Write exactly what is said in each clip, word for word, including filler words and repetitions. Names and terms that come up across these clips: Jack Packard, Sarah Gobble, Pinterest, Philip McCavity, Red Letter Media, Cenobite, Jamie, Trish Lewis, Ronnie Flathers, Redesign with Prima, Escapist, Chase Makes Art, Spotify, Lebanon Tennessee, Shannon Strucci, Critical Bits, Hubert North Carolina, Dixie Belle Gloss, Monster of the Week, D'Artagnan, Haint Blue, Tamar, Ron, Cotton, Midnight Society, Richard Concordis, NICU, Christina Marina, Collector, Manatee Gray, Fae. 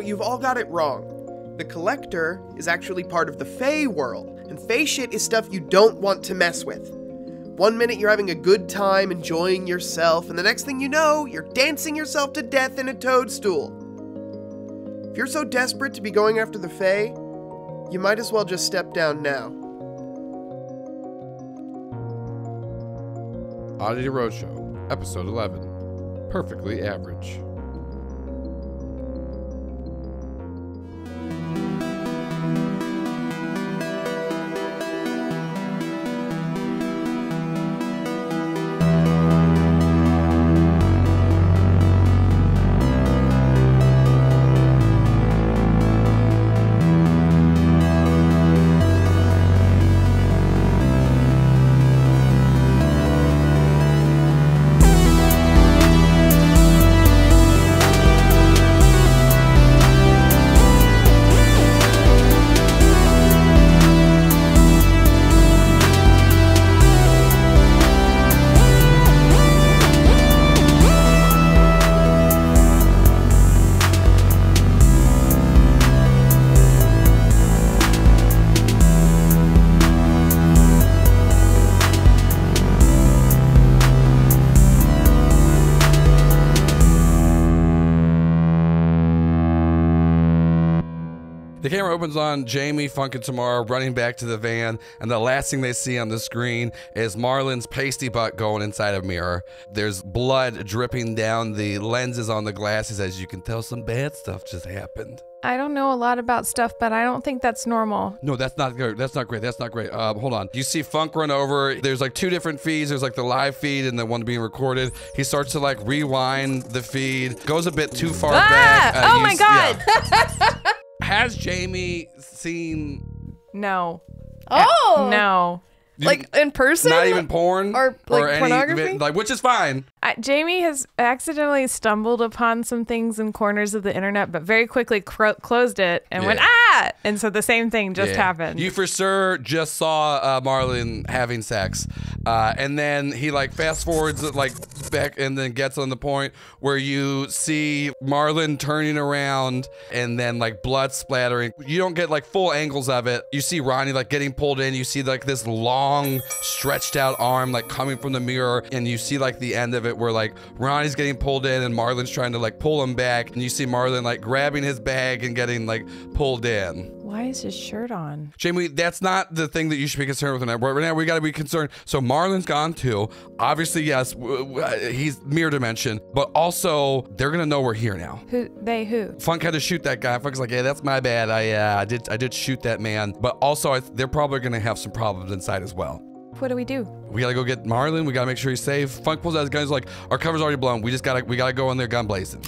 No, you've all got it wrong. The Collector is actually part of the Fae world, and Fae shit is stuff you don't want to mess with. One minute you're having a good time enjoying yourself, and the next thing you know, you're dancing yourself to death in a toadstool. If you're so desperate to be going after the Fae, you might as well just step down now. Oddity Roadshow, Episode eleven, Perfectly Average. The camera opens on Jamie, Funk, and Tamar running back to the van, and the last thing they see on the screen is Marlin's pasty butt going inside a mirror. There's blood dripping down the lenses on the glasses. As you can tell, some bad stuff just happened. I don't know a lot about stuff, but I don't think that's normal. No, that's not good. That's not great. That's not great. Uh, hold on. You see Funk run over. There's like two different feeds. There's like the live feed and the one being recorded. He starts to like rewind the feed. Goes a bit too far ah! back. Uh, oh my God. Yeah. Has Jamie seen? No. Oh. No. You, like in person? Not even porn? Or, like, or pornography? Any, like, which is fine. Uh, Jamie has accidentally stumbled upon some things in corners of the internet, but very quickly cro closed it and yeah. went, ah! And so the same thing just yeah. happened. You for sure just saw uh, Marlin having sex. Uh, and then he like fast forwards like back and then gets on the point where you see Marlin turning around and then like blood splattering. You don't get like full angles of it. You see Ronnie like getting pulled in. You see like this long long stretched out arm like coming from the mirror, and you see like the end of it where like Ronnie's getting pulled in and Marlin's trying to like pull him back, and you see Marlin like grabbing his bag and getting like pulled in. Why is his shirt on? Jamie, that's not the thing that you should be concerned with tonight. Right now, we got to be concerned. So Marlin's gone too. Obviously, yes, he's mirror dimension, but also they're gonna know we're here now. Who they? Who? Funk had to shoot that guy. Funk's like, yeah, that's my bad. I uh, I did I did shoot that man, but also I, they're probably gonna have some problems inside as well. What do we do? We gotta go get Marlin. We gotta make sure he's safe. Funk pulls out his gun. He's like, our cover's already blown. We just gotta we gotta go in there, gun blazing.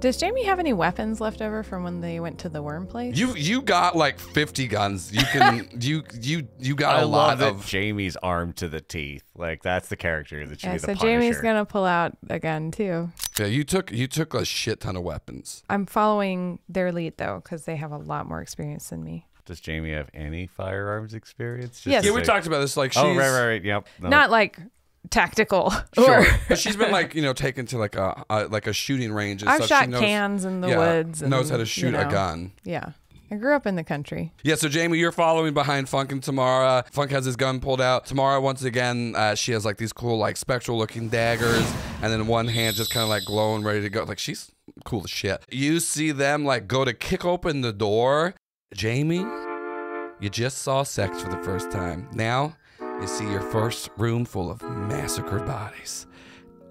Does Jamie have any weapons left over from when they went to the worm place? You you got like fifty guns. You can you you you got I a lot love of Jamie's armed to the teeth. Like that's the character that should yeah, be the so Punisher. Jamie's gonna pull out a gun too. Yeah, you took you took a shit ton of weapons. I'm following their lead though, because they have a lot more experience than me. Does Jamie have any firearms experience? Just yes. Yeah, we like, talked about this. Like, she's, oh right, right, right. Yep. No. Not like. Tactical, sure. But she's been like you know taken to like a, a like a shooting range. And I've stuff. shot she knows, cans in the yeah, woods. And, knows how to shoot you know, a gun. Yeah, I grew up in the country. Yeah, so Jamie, you're following behind Funk and Tamar. Funk has his gun pulled out. Tamar once again, uh, she has like these cool like spectral looking daggers, and then one hand just kind of like glowing, ready to go. Like she's cool as shit. You see them like go to kick open the door. Jamie, you just saw sex for the first time. Now. You see your first room full of massacred bodies.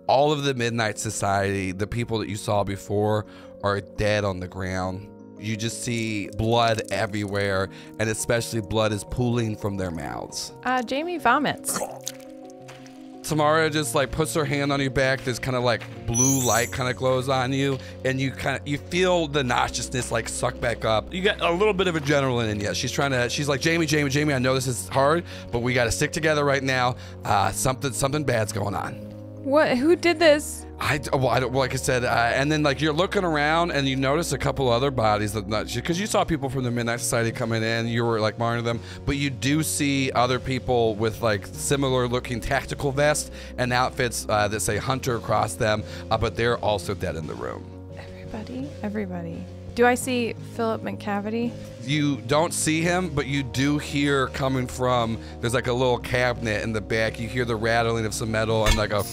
All of the Midnight Society, the people that you saw before, are dead on the ground. You just see blood everywhere, and especially blood is pooling from their mouths. Uh, Jamie vomits. Tamara just like puts her hand on your back. This kind of like blue light kind of glows on you, and you kind of you feel the nauseousness like suck back up. You got a little bit of adrenaline in you. She's trying to. She's like, Jamie, Jamie, Jamie. I know this is hard, but we got to stick together right now. Uh, something, something bad's going on. What? Who did this? I, well, I don't, like I said, uh, and then like you're looking around and you notice a couple other bodies that not because you saw people from the Midnight Society coming in, you were like monitoring them, but you do see other people with like similar looking tactical vests and outfits uh, that say Hunter across them, uh, but they're also dead in the room. Everybody, everybody. Do I see Philip McCavity? You don't see him, but you do hear coming from, there's like a little cabinet in the back. You hear the rattling of some metal and like a...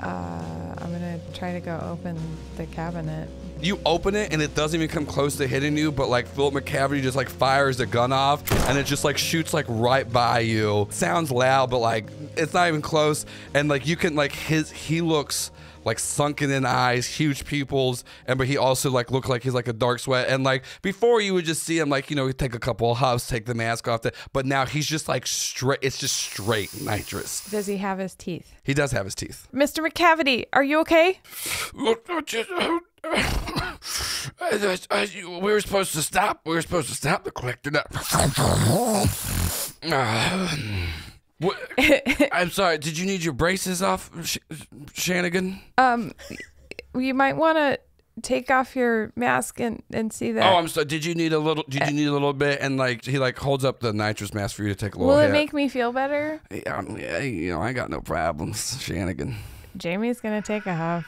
Uh, I'm gonna try to go open the cabinet. You open it and it doesn't even come close to hitting you, but like Philip McCavity just like fires the gun off and it just like shoots like right by you. It sounds loud, but like it's not even close. And like you can like his, he looks like sunken in eyes, huge pupils. And, but he also like looked like he's like a dark sweat. And like before you would just see him like, you know, he'd take a couple of huffs, take the mask off. The, but now he's just like straight, it's just straight nitrous. Does he have his teeth? He does have his teeth. Mister McCavity, are you okay? I, I, we were supposed to stop. We were supposed to stop the collector. Uh, what, I'm sorry. Did you need your braces off, Sh Shanigan? Um, you might want to take off your mask and and see that. Oh, I'm sorry. Did you need a little? Did you need a little bit? And like he like holds up the nitrous mask for you to take a little. Will it hit. Make me feel better? Yeah, um, yeah, you know, I got no problems, Shanigan. Jamie's gonna take a huff.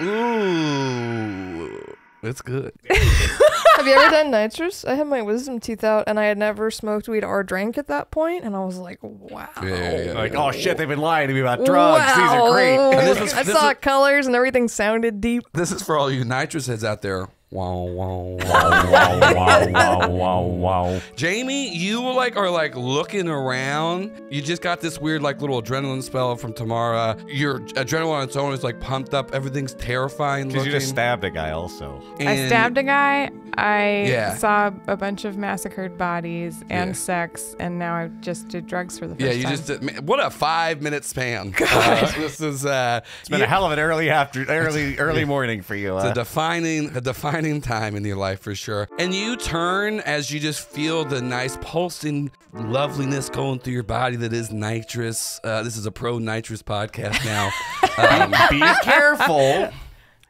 Ooh, it's good. Have you ever done nitrous? I had my wisdom teeth out, and I had never smoked weed or drank at that point, and I was like, wow. Yeah, yeah, yeah. Like, oh shit, they've been lying to me about drugs. Wow. These are great. This was, I this saw was, colors, and everything sounded deep. This is for all you nitrous heads out there. Wow, wow, wow, wow, wow, wow, wow, wow. Jamie, you like are like looking around. You just got this weird like little adrenaline spell from Tamara. Your adrenaline on its own is like pumped up. Everything's terrifying looking. Because you just stabbed a guy also. And I stabbed a guy. I yeah. saw a bunch of massacred bodies and yeah. sex. And now I just did drugs for the first time. Yeah, you time. just did. What a five minute span. God. Uh, this is, uh, it's been yeah. a hell of an early, after, early, early yeah. morning for you. It's uh. a defining, a defining. time in your life for sure. And you turn as you just feel the nice pulsing loveliness going through your body that is nitrous. Uh, this is a pro-nitrous podcast now. Um, be careful.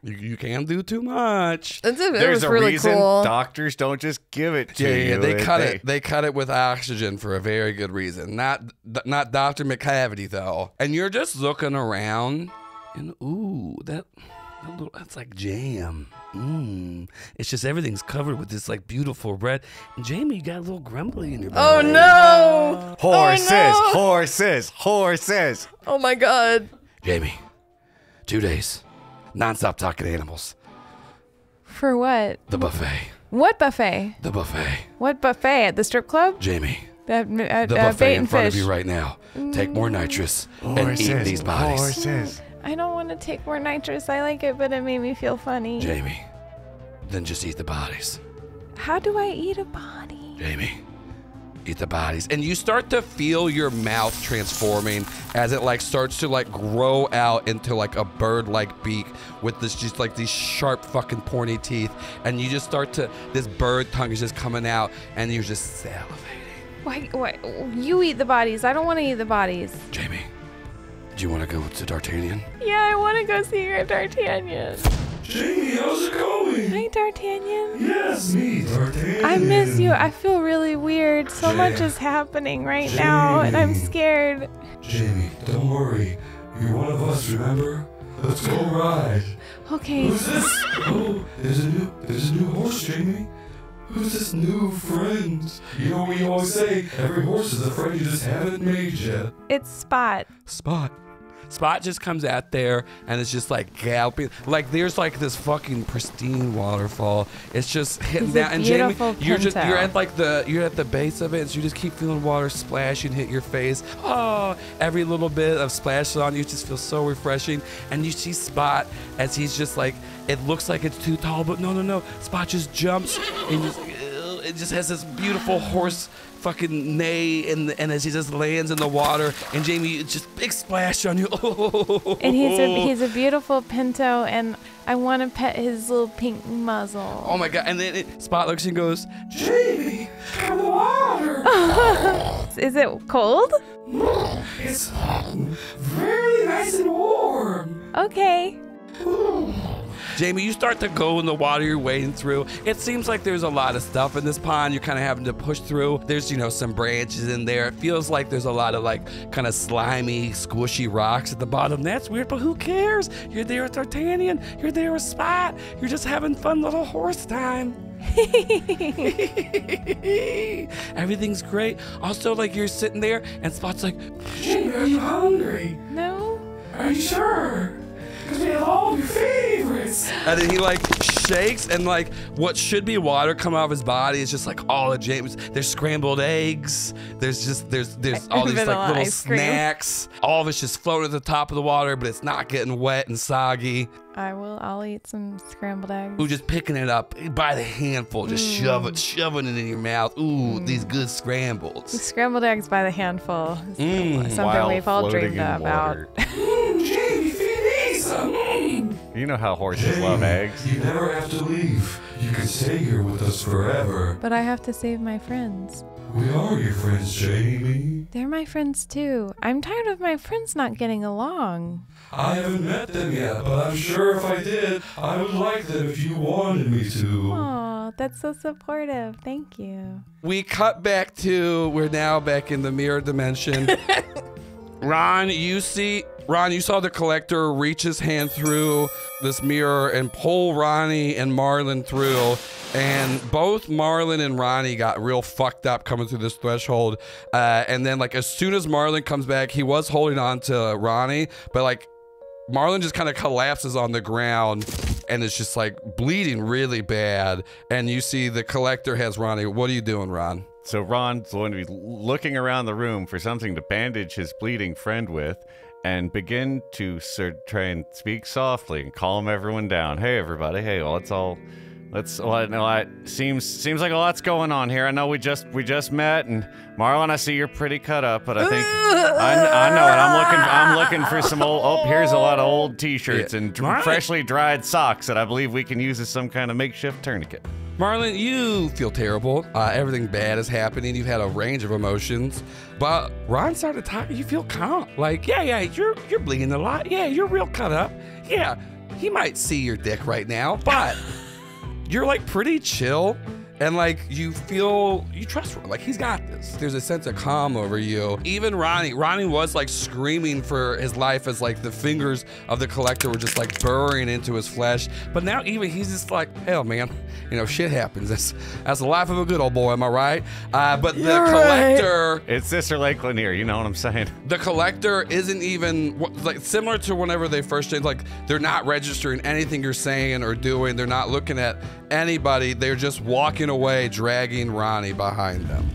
You, you can't do too much. It's, it There's was a really reason cool. doctors don't just give it to yeah, you. Yeah, they cut they... it. They cut it with oxygen for a very good reason. Not, not Doctor McCavity though. And you're just looking around and ooh, that... A little, that's like jam. Mmm. It's just everything's covered with this like beautiful red. And Jamie, you got a little grumbly in your belly. Oh no! Horses, oh, no. horses, horses. Oh my God. Jamie, two days, nonstop talking animals. For what? The buffet. What buffet? The buffet. What buffet at the strip club? Jamie. That, uh, the uh, buffet in front fish. of you right now. Mm. Take more nitrous horses, and eat these bodies. Horses. I don't want to take more nitrous. I like it, but it made me feel funny. Jamie, then just eat the bodies. How do I eat a body? Jamie, eat the bodies. And you start to feel your mouth transforming as it like starts to like grow out into like a bird-like beak with this just like these sharp fucking pointy teeth. And you just start to, this bird tongue is just coming out and you're just salivating. Why, why, you eat the bodies. I don't want to eat the bodies. Jamie. Do you want to go to D'Artagnan? Yeah, I want to go see your D'Artagnan. Jamie, how's it going? Hi, D'Artagnan. Yes, me, D'Artagnan. I miss you. I feel really weird. So Jamie. much is happening right Jamie. now, and I'm scared. Jamie, don't worry. You're one of us, remember? Let's go ride. Okay. Who's this? Oh, there's a new, there's a new horse, Jamie. Who's this new friend? You know what we always say? Every horse is a friend you just haven't made yet. It's Spot. Spot. Spot just comes out there and it's just like galloping. Like there's like this fucking pristine waterfall. It's just hitting down. And Jamie, you're just you're at like the you're at the base of it, and so you just keep feeling water splash and hit your face. Oh, every little bit of splash on you just feels so refreshing. And you see Spot as he's just like, it looks like it's too tall, but no, no, no. Spot just jumps and just it just has this beautiful horse fucking neigh, and and as he just lands in the water, and Jamie, it's just big splash on you. Oh. And he's a he's a beautiful pinto, and I want to pet his little pink muzzle. Oh my God! And then it, Spot looks and goes, Jamie, in the water. Is it cold? It's very nice and warm. Okay. Jamie, you start to go in the water, you're wading through. It seems like there's a lot of stuff in this pond you're kind of having to push through. There's, you know, some branches in there. It feels like there's a lot of, like, kind of slimy, squishy rocks at the bottom. That's weird, but who cares? You're there with D'Artagnan. You're there with Spot. You're just having fun little horse time. Everything's great. Also, like, you're sitting there, and Spot's like, "Jamie, I'm hungry." No. Are you sure? Because we have all your favorites. And then he, like, shakes, and, like, what should be water come out of his body is just, like, all of Jamie's. There's scrambled eggs. There's just, there's there's all these, like, little snacks. All of it's just floating at the top of the water, but it's not getting wet and soggy. I will. I'll eat some scrambled eggs. Ooh, just picking it up by the handful. Just mm. shove it, shoving it in your mouth. Ooh, mm. these good scrambles. Scrambled eggs by the handful. Mm. Something Wild we've all dreamed about. Mm, Jamie, feed me some. Mm. You know how horses Jamie, love eggs. You never have to leave. You can stay here with us forever. But I have to save my friends. We are your friends, Jamie. They're my friends, too. I'm tired of my friends not getting along. I haven't met them yet, but I'm sure if I did, I would like them if you wanted me to. Aw, that's so supportive. Thank you. We cut back to, we're now back in the mirror dimension. Ron, you see... Ron, you saw the Collector reach his hand through this mirror and pull Ronnie and Marlon through. And both Marlon and Ronnie got real fucked up coming through this threshold. Uh, and then, like, as soon as Marlon comes back, he was holding on to Ronnie. But, like, Marlon just kind of collapses on the ground and is just, like, bleeding really bad. And you see the Collector has Ronnie. What are you doing, Ron? So Ron's going to be looking around the room for something to bandage his bleeding friend with. And begin to try and speak softly and calm everyone down. Hey, everybody. Hey, well, it's all. Let's. Well, no, I seems seems like a lot's going on here. I know we just we just met, and Marlon, I see you're pretty cut up, but I think I, I know it. I'm looking I'm looking for some old. Oh, here's a lot of old T-shirts yeah. and Marlon. freshly dried socks that I believe we can use as some kind of makeshift tourniquet. Marlon, you feel terrible. Uh, everything bad is happening. You've had a range of emotions, but Ron started talking. You feel calm. Like, yeah, yeah, you're you're bleeding a lot. Yeah, you're real cut up. Yeah, he might see your dick right now, but. You're like pretty chill and like you feel, you trust Ron, like he's got this. There's a sense of calm over you. Even Ronnie, Ronnie was like screaming for his life as like the fingers of the Collector were just like burrowing into his flesh. But now even he's just like, hell man, you know, shit happens. That's, that's the life of a good old boy, am I right? Uh, but the You're Collector. Right. It's Sister Lake Lanier, you know what I'm saying? The Collector isn't even, like similar to whenever they first changed, like they're not registering anything you're saying or doing. They're not looking at anybody, they're just walking away, dragging Ronnie behind them.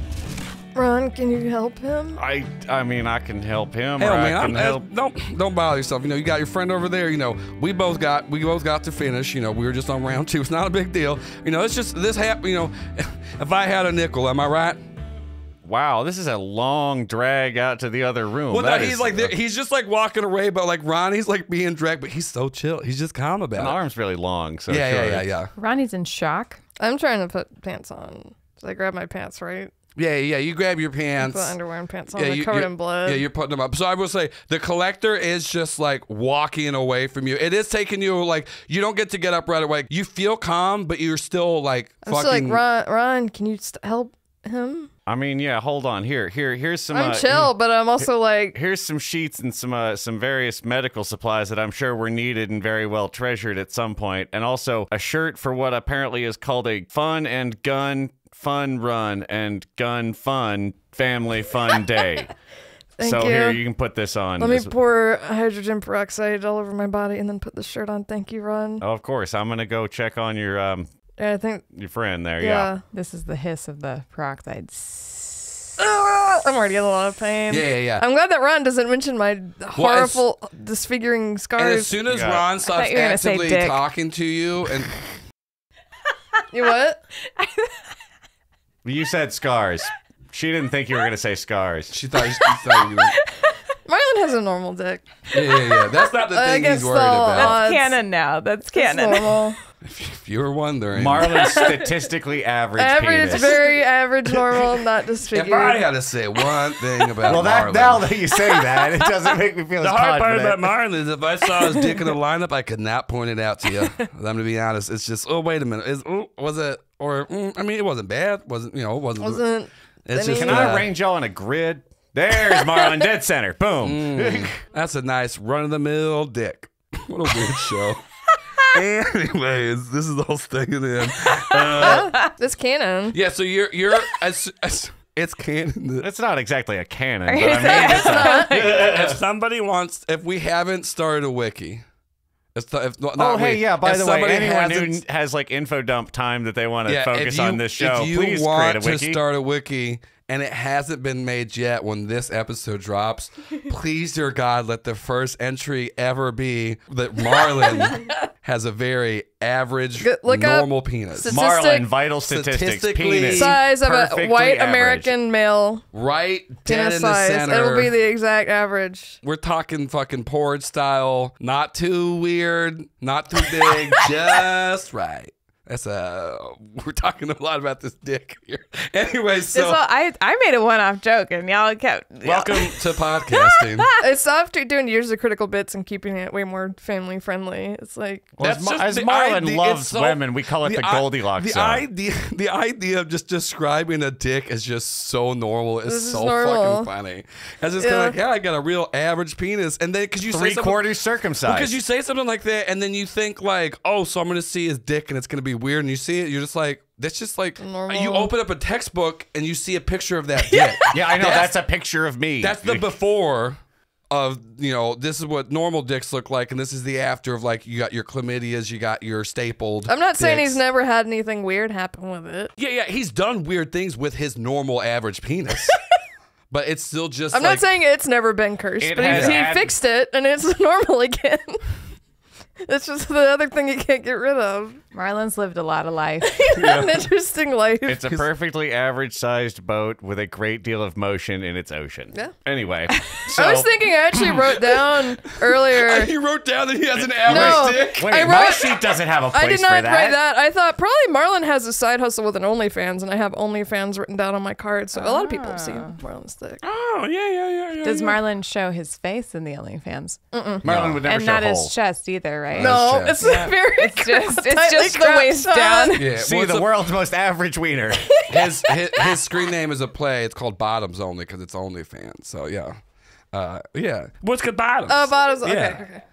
Ron, can you help him? I I mean, I can help him. Hell, or man, I can I, help. I, don't don't bother yourself. You know, you got your friend over there. You know, we both got we both got to finish. You know, we were just on round two. It's not a big deal. You know, it's just this happened. You know, if I had a nickel, am I right? Wow, this is a long drag out to the other room. Well, that no, he's is, like, he's just like walking away, but like Ronnie's like being dragged, but he's so chill. He's just calm about it. My arm's really long, so yeah, sure. yeah, yeah, yeah. Ronnie's in shock. I'm trying to put pants on. Did I grab my pants right? Yeah, yeah, you grab your pants. Put underwear and pants on, yeah, you, covered in blood. Yeah, you're putting them up. So I will say, the Collector is just like walking away from you. It is taking you, like, you don't get to get up right away. You feel calm, but you're still like I'm fucking. I'm still like, Ron, Ron, can you st help him? I mean, yeah, hold on. Here, here, here's some. I'm uh, chill, but I'm also like. Here's some sheets and some uh, some various medical supplies that I'm sure were needed and very well treasured at some point. And also a shirt for what apparently is called a fun and gun fun run and gun fun family fun day. Thank so you. Here, you can put this on. Let me this pour hydrogen peroxide all over my body and then put the shirt on. Thank you, Ron. Oh, of course. I'm gonna go check on your um. I think your friend there, yeah. yeah. This is the hiss of the peroxide. I'm already in a lot of pain. Yeah, yeah, yeah. I'm glad that Ron doesn't mention my horrible, well, disfiguring scars. And as soon as yeah. Ron stops actively talking to you, and you what? You said scars. She didn't think you were gonna say scars. She thought you, she thought you were. Marlon has a normal dick. Yeah, yeah, yeah. That's not the thing he's worried about. That's canon now. That's canon. That's normal. If you were wondering, Marlon's statistically average. Average, penis. Very average, normal, not disfigured. If I had to say one thing about well, that, Marlon, now that you say that, it doesn't make me feel. The as hard part about Marlon is if I saw his dick in the lineup, I could not point it out to you. I'm gonna be honest. It's just, oh wait a minute, is oh, was it or mm, I mean, it wasn't bad. Wasn't you know? Wasn't. wasn't it's just, can uh, I arrange y'all on a grid? There's Marlon, dead center. Boom. Mm, that's a nice run of the mill dick. What a weird show. Anyways, this is the whole thing in the end. Uh, this canon. Yeah, so you're you're as, as, it's canon. It's not exactly a canon. But I mean, it's not. If somebody wants, if we haven't started a wiki. If, if, not oh, hey, we, yeah, by the way, anyone who has like info dump time that they want to yeah, focus you, on this show, if you please want create a wiki. to start a wiki and it hasn't been made yet when this episode drops, please, dear God, let the first entry ever be that Marlon has a very average, Look normal up. penis. Statistic, Marlon, vital statistics, penis. Size of a white average. American male. Right dead in size. the center. It'll be the exact average. We're talking fucking porn style. Not too weird, not too big, just right. That's a, we're talking a lot about this dick here. Anyway, so. This all, I, I made a one-off joke and y'all kept. Welcome to podcasting. It's after doing years of Critical Bits and keeping it way more family friendly. It's like. Well, as, just, as Marlon idea, loves so, women, we call it the, the Goldilocks the zone. Idea, the idea of just describing a dick as just so normal is this so is normal. fucking funny. As just yeah. kind of like, yeah, I got a real average penis. And then because you Three say. Three quarters circumcised. Because you say something like that and then you think like, oh, so I'm going to see his dick and it's going to be weird, and you see it, you're just like, that's just like normal. You open up a textbook and you see a picture of that dick. Yeah, I know, that's, that's a picture of me. That's the before of, you know, this is what normal dicks look like, and this is the after of, like, you got your chlamydias, you got your stapled. I'm not dicks. saying he's never had anything weird happen with it. Yeah, yeah, he's done weird things with his normal average penis. But it's still just I'm like, not saying it's never been cursed, but he, he fixed it and it's normal again. That's just the other thing you can't get rid of. Marlon's lived a lot of life. Yeah. An interesting life. It's a perfectly average-sized boat with a great deal of motion in its ocean. Yeah. Anyway. So. I was thinking I actually wrote down earlier. You wrote down that he has an average no, dick? Wait, I wrote, my sheet doesn't have a place for that. I did not that. write that. I thought probably Marlon has a side hustle with an OnlyFans, and I have OnlyFans written down on my card, so ah. a lot of people have seen Marlon's dick. Oh, yeah, yeah, yeah. yeah Does yeah. Marlon show his face in the OnlyFans? Mm-mm. Marlon no. would never and show And not hole. his chest either, right? No, no it's yeah. very It's just... It's just Like the waist down. Yeah. See well, the a, world's most average wiener. His, his his screen name is a play. It's called Bottoms Only because it's OnlyFans. So yeah, uh, yeah. What's good Bottoms? Oh, Bottoms. Okay. Yeah. okay.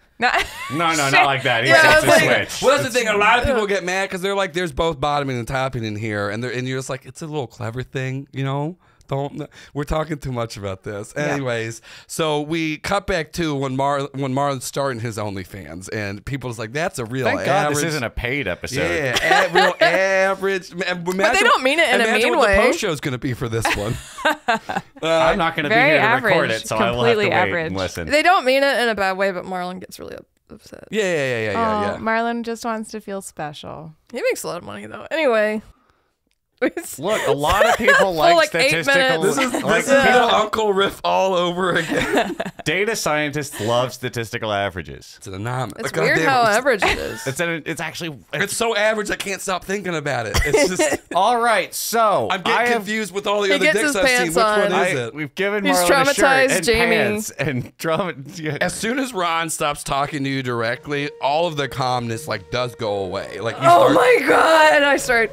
No, no, no, not like that. He yeah, like, switch. Well, that's the thing. A lot of people get mad because they're like, "There's both bottoming and topping in here," and they're and you're just like, "It's a little clever thing, you know." Don't, we're talking too much about this. Anyways, yeah. so we cut back to when Mar when Marlon's starting his OnlyFans, and people's like, "That's a real Thank average." God, this isn't a paid episode. Yeah, a real average. Imagine, but they don't mean it in a mean what way. The post show's going to be for this one. uh, I'm not going to be here to average, record it, so I will have to wait average. and listen. They don't mean it in a bad way, but Marlon gets really upset. Yeah, yeah, yeah, yeah, yeah, oh, yeah. Marlon just wants to feel special. He makes a lot of money though. Anyway. Look, a lot of people like, like statistical. This is like yeah. people Uncle Riff all over again. Data scientists love statistical averages. It's an anomaly. It's God weird damn, how it's, average it is. It's an, it's actually it's, it's so average I can't stop thinking about it. It's just all right. So I'm getting I have, confused with all the other dicks I've seen. Which one I, is it? We've given He's Marlon traumatized a shirt and Jamie. pants and drama. Yeah. As soon as Ron stops talking to you directly, all of the calmness like does go away. Like you oh start, my god, and I start.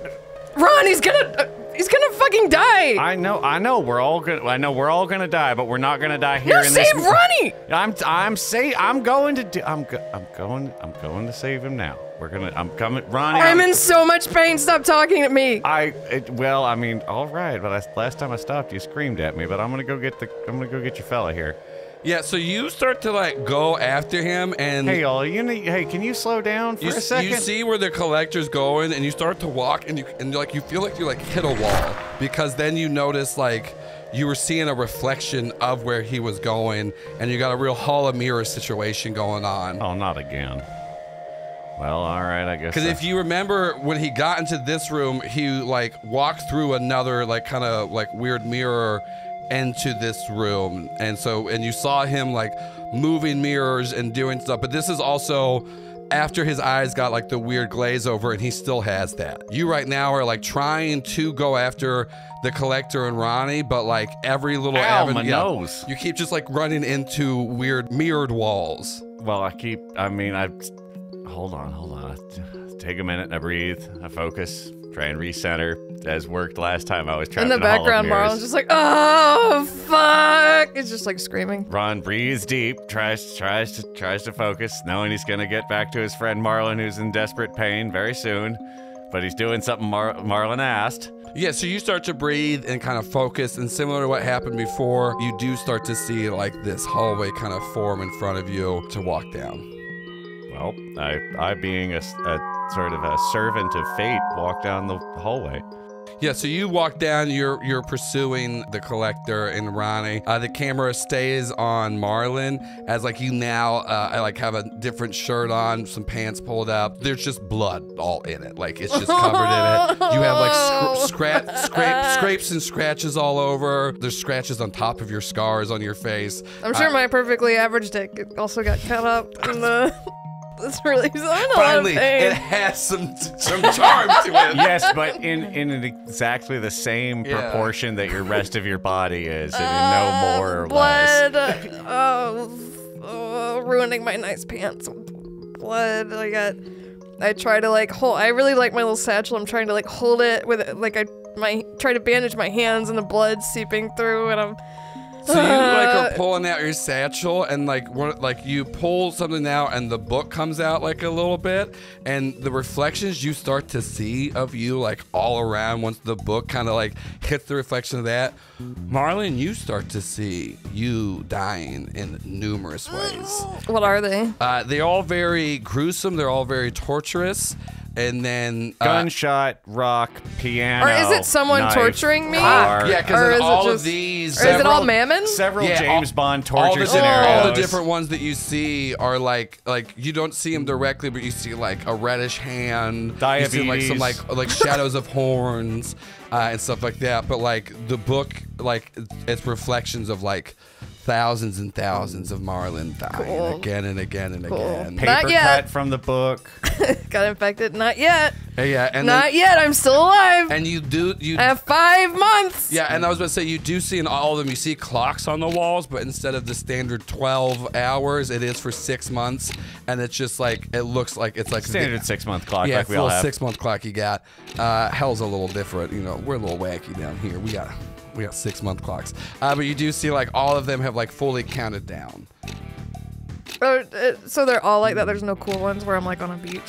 Ron, he's gonna, uh, he's gonna fucking die. I know, I know. We're all gonna, I know we're all gonna die, but we're not gonna die here. No, in save this Ronnie. I'm, I'm save, I'm going to, do, I'm, go, I'm going, I'm going to save him now. We're gonna, I'm coming, Ronnie. I'm, I'm in so much pain. Stop talking at me. I, it, well, I mean, all right, but I, last time I stopped, you screamed at me. But I'm gonna go get the, I'm gonna go get your fella here. Yeah, so you start to like go after him, and hey, y'all, you need, hey, can you slow down for you, a second? You see where the collector's going, and you start to walk, and you and like you feel like you like hit a wall because then you notice like you were seeing a reflection of where he was going, and you got a real hall of mirrors situation going on. Oh, not again. Well, all right, I guess. Because if you remember when he got into this room, he like walked through another like kind of like weird mirror into this room, and so and you saw him like moving mirrors and doing stuff, but this is also after his eyes got like the weird glaze over, and he still has that. You right now are like trying to go after the Collector and Ronnie, but like every little avenue, my nose. You keep just like running into weird mirrored walls. Well, I keep, I mean, I, hold on, hold on. I take a minute and I breathe, I focus, try and recenter. As worked last time. I was trapped in the in background. Marlon's just like, oh fuck! It's just like screaming. Ron breathes deep, tries, tries to, tries to focus, knowing he's gonna get back to his friend Marlon, who's in desperate pain very soon. But he's doing something Mar Marlon asked. Yeah, so you start to breathe and kind of focus, and similar to what happened before, you do start to see like this hallway kind of form in front of you to walk down. Well, I, I being a, a sort of a servant of fate, walk down the hallway. Yeah, so you walk down, you're you're pursuing the Collector and Ronnie. Uh, the camera stays on Marlon as like you now uh, I like have a different shirt on, some pants pulled up. There's just blood all in it. Like it's just covered in it. You have like sc scrap, scrape, scrapes and scratches all over. There's scratches on top of your scars on your face. I'm sure uh, my perfectly average dick also got cut up in the... It's really finally, it has some some charm to it. Yes, but in in exactly the same yeah. proportion that your rest of your body is, and uh, no more or blood, less. Blood, uh, oh, ruining my nice pants. Blood. I got. I try to like hold. I really like my little satchel. I'm trying to like hold it with like I my try to bandage my hands, and the blood seeping through, and I'm. So you like are pulling out your satchel, and like what, like you pull something out, and the book comes out like a little bit, and the reflections you start to see of you like all around once the book kind of like hits the reflection of that. Marlon, you start to see you dying in numerous ways. What are they? Uh, they're all very gruesome. They're all very torturous. And then uh, gunshot, rock, piano. Or is it someone knife, torturing me? Car. Yeah, because all just, of these. Or several, is it all Mammon? Several yeah, James all, Bond torture all the, scenarios. All the different ones that you see are like, like you don't see them directly, but you see like a reddish hand, diabetes, you see like some like like shadows of horns uh, and stuff like that. But like the book, like it's reflections of like. Thousands and thousands of Marlon dying cool. again and again and cool. again. Paper cut from the book. Got infected. Not yet. Yeah, and not then, yet. I'm still alive. And you do. You I have five months. Yeah, and I was about to say you do see in all of them. You see clocks on the walls, but instead of the standard twelve hours, it is for six months, and it's just like it looks like it's like standard the, six month clock. Yeah, like we all have. Six month clock you got. Uh, hell's a little different. You know, we're a little wacky down here. We got. We got six month clocks. Uh, but you do see like all of them have like fully counted down. Oh, so they're all like that? There's no cool ones where I'm like on a beach?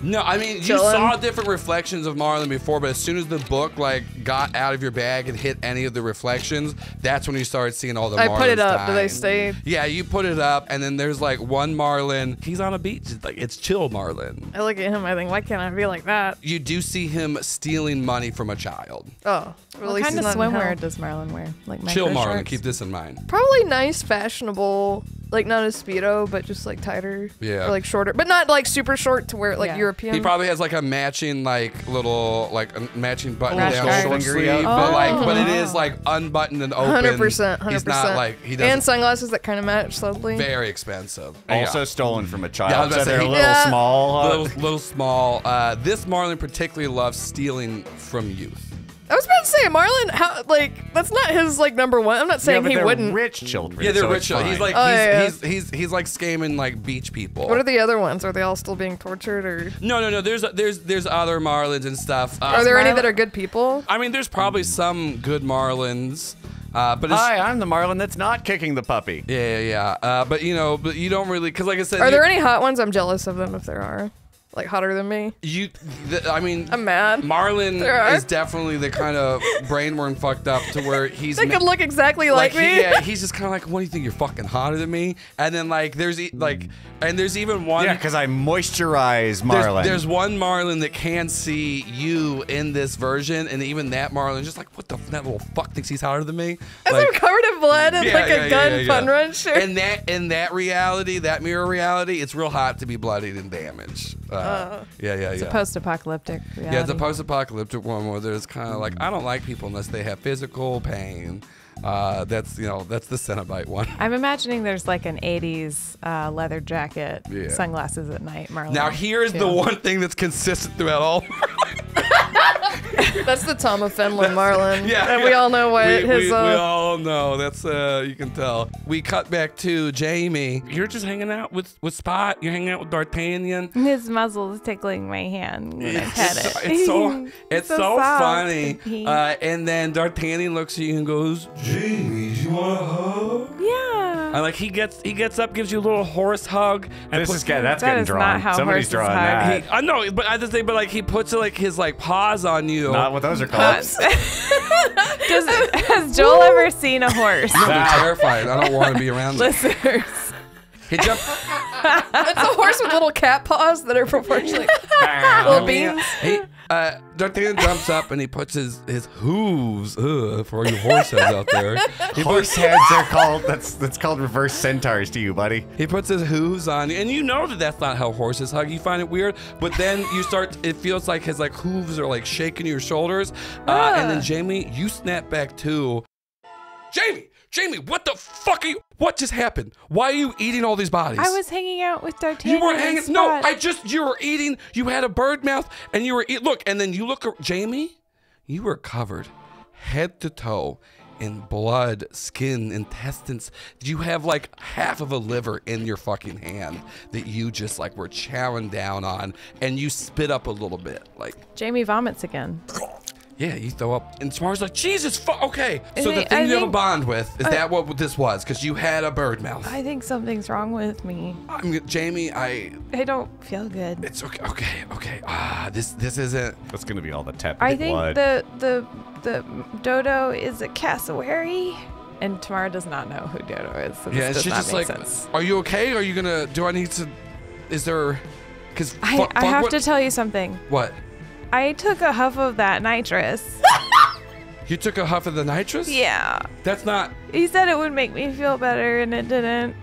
No, I mean, chilling. You saw different reflections of Marlon before, but as soon as the book like got out of your bag and hit any of the reflections, that's when you started seeing all the I Marlons put it up. Dying. Do they stay? Yeah, you put it up, and then there's like one Marlon. He's on a beach. It's like, it's chill Marlon. I look at him, I think, why can't I be like that? You do see him stealing money from a child. Oh. What kind of swimwear does Marlon wear? Like chill Marlon, shorts? Keep this in mind. Probably nice, fashionable, like not a Speedo, but just like tighter. Yeah. Or like shorter, but not like super short to wear like yeah. European. He probably has like a matching like little, like a matching button down short sleeve, oh. but like, but it is like unbuttoned and open. one hundred percent, one hundred percent. He's not like, he doesn't. And sunglasses that kind of match, sadly. Very expensive. Also yeah. stolen from a child. Yeah, I was about so to say, they're a little yeah. small. Little, little small. Uh, this Marlon particularly loves stealing from youth. I was about to say, Marlon, how, like, that's not his, like, number one. I'm not saying yeah, he wouldn't. Rich children. Yeah, they're so rich children. He's like, oh, he's, yeah, yeah. He's, he's, he's, he's like scamming like beach people. What are the other ones? Are they all still being tortured or? No, no, no. There's there's there's other Marlins and stuff. Uh, are there Marlon? Any that are good people? I mean, there's probably some good Marlins. Uh, but it's, hi, I'm the Marlon that's not kicking the puppy. Yeah, yeah, yeah. Uh, but you know, but you don't really, cause like I said. Are there any hot ones? I'm jealous of them if there are. Like hotter than me. You, th I mean, I'm mad. Marlon is definitely the kind of brainworm fucked up to where he's. They could look exactly like, like me. He, yeah, he's just kind of like, what do you think? You're fucking hotter than me. And then like, there's e like, and there's even one. Yeah, because I moisturize Marlon. There's, there's one Marlon that can see you in this version, and even that Marlon just like, what the f that little fuck thinks he's hotter than me? As like, I'm covered in blood and yeah, like yeah, a yeah, gun yeah, yeah. fun run shirt. And that in that reality, that mirror reality, it's real hot to be bloodied and damaged. Uh, Uh, yeah, yeah, yeah. It's a post-apocalyptic reality. Yeah, it's a post-apocalyptic one where there's kind of like, I don't like people unless they have physical pain. Uh, that's, you know, that's the Cenobite one. I'm imagining there's like an eighties uh, leather jacket, yeah. sunglasses at night, Marlon. Now here's too. the one thing that's consistent throughout all. That's the Tom of Fenland Marlin. Yeah, and yeah. we all know what we, his. We, uh, we all know. That's uh, you can tell. We cut back to Jamie. You're just hanging out with with Spot. You're hanging out with D'Artagnan. His muzzle is tickling my hand when I pet it. So, it's so it's, it's so, so funny. Uh, and then D'Artagnan looks at you and goes, "Jamie, you want a hug?" Yeah. And like he gets he gets up, gives you a little horse hug. And this is getting, that's that getting is drawn. Not how Somebody's drawing hug. that. I know, uh, but I just think, but like he puts like his like paws on you. Not what those are called. Does, has Joel ever seen a horse? No, I'm terrified. I don't want to be around them. Listeners. He jumped. That's a horse with little cat paws that are proportionally little beans. He, uh, D'Artagnan jumps up and he puts his his hooves ugh, for all you horse heads out there. He horse puts, heads are called that's that's called reverse centaurs to you, buddy. He puts his hooves on, and you know that that's not how horses hug. You find it weird, but then you start. It feels like his like hooves are like shaking your shoulders, uh, uh. and then Jamie, you snap back too. Jamie. Jamie, what the fuck are you? What just happened? Why are you eating all these bodies? I was hanging out with D'Artagnan. You were hanging. Spot. No, I just. You were eating. You had a bird mouth, and you were eat. Look, and then you look. Jamie, you were covered, head to toe, in blood, skin, intestines. You have like half of a liver in your fucking hand that you just like were chowing down on, and you spit up a little bit. Like Jamie vomits again. Yeah, you throw up, and Tamar's like, Jesus fuck, okay. So the thing you have a bond with, is that what this was? Because you had a bird mouth. I think something's wrong with me. I'm, Jamie, I... I don't feel good. It's okay, okay, okay. Ah, this this isn't... That's gonna be all the tepid blood. I think the, the, the dodo is a cassowary. And Tamar does not know who dodo is, so this yeah, does she's not just make like, sense. Are you okay? Are you gonna, do I need to, is there, because... I, I have what? to tell you something. What? I took a huff of that nitrous. You took a huff of the nitrous? Yeah. That's not... He said it would make me feel better, and it didn't.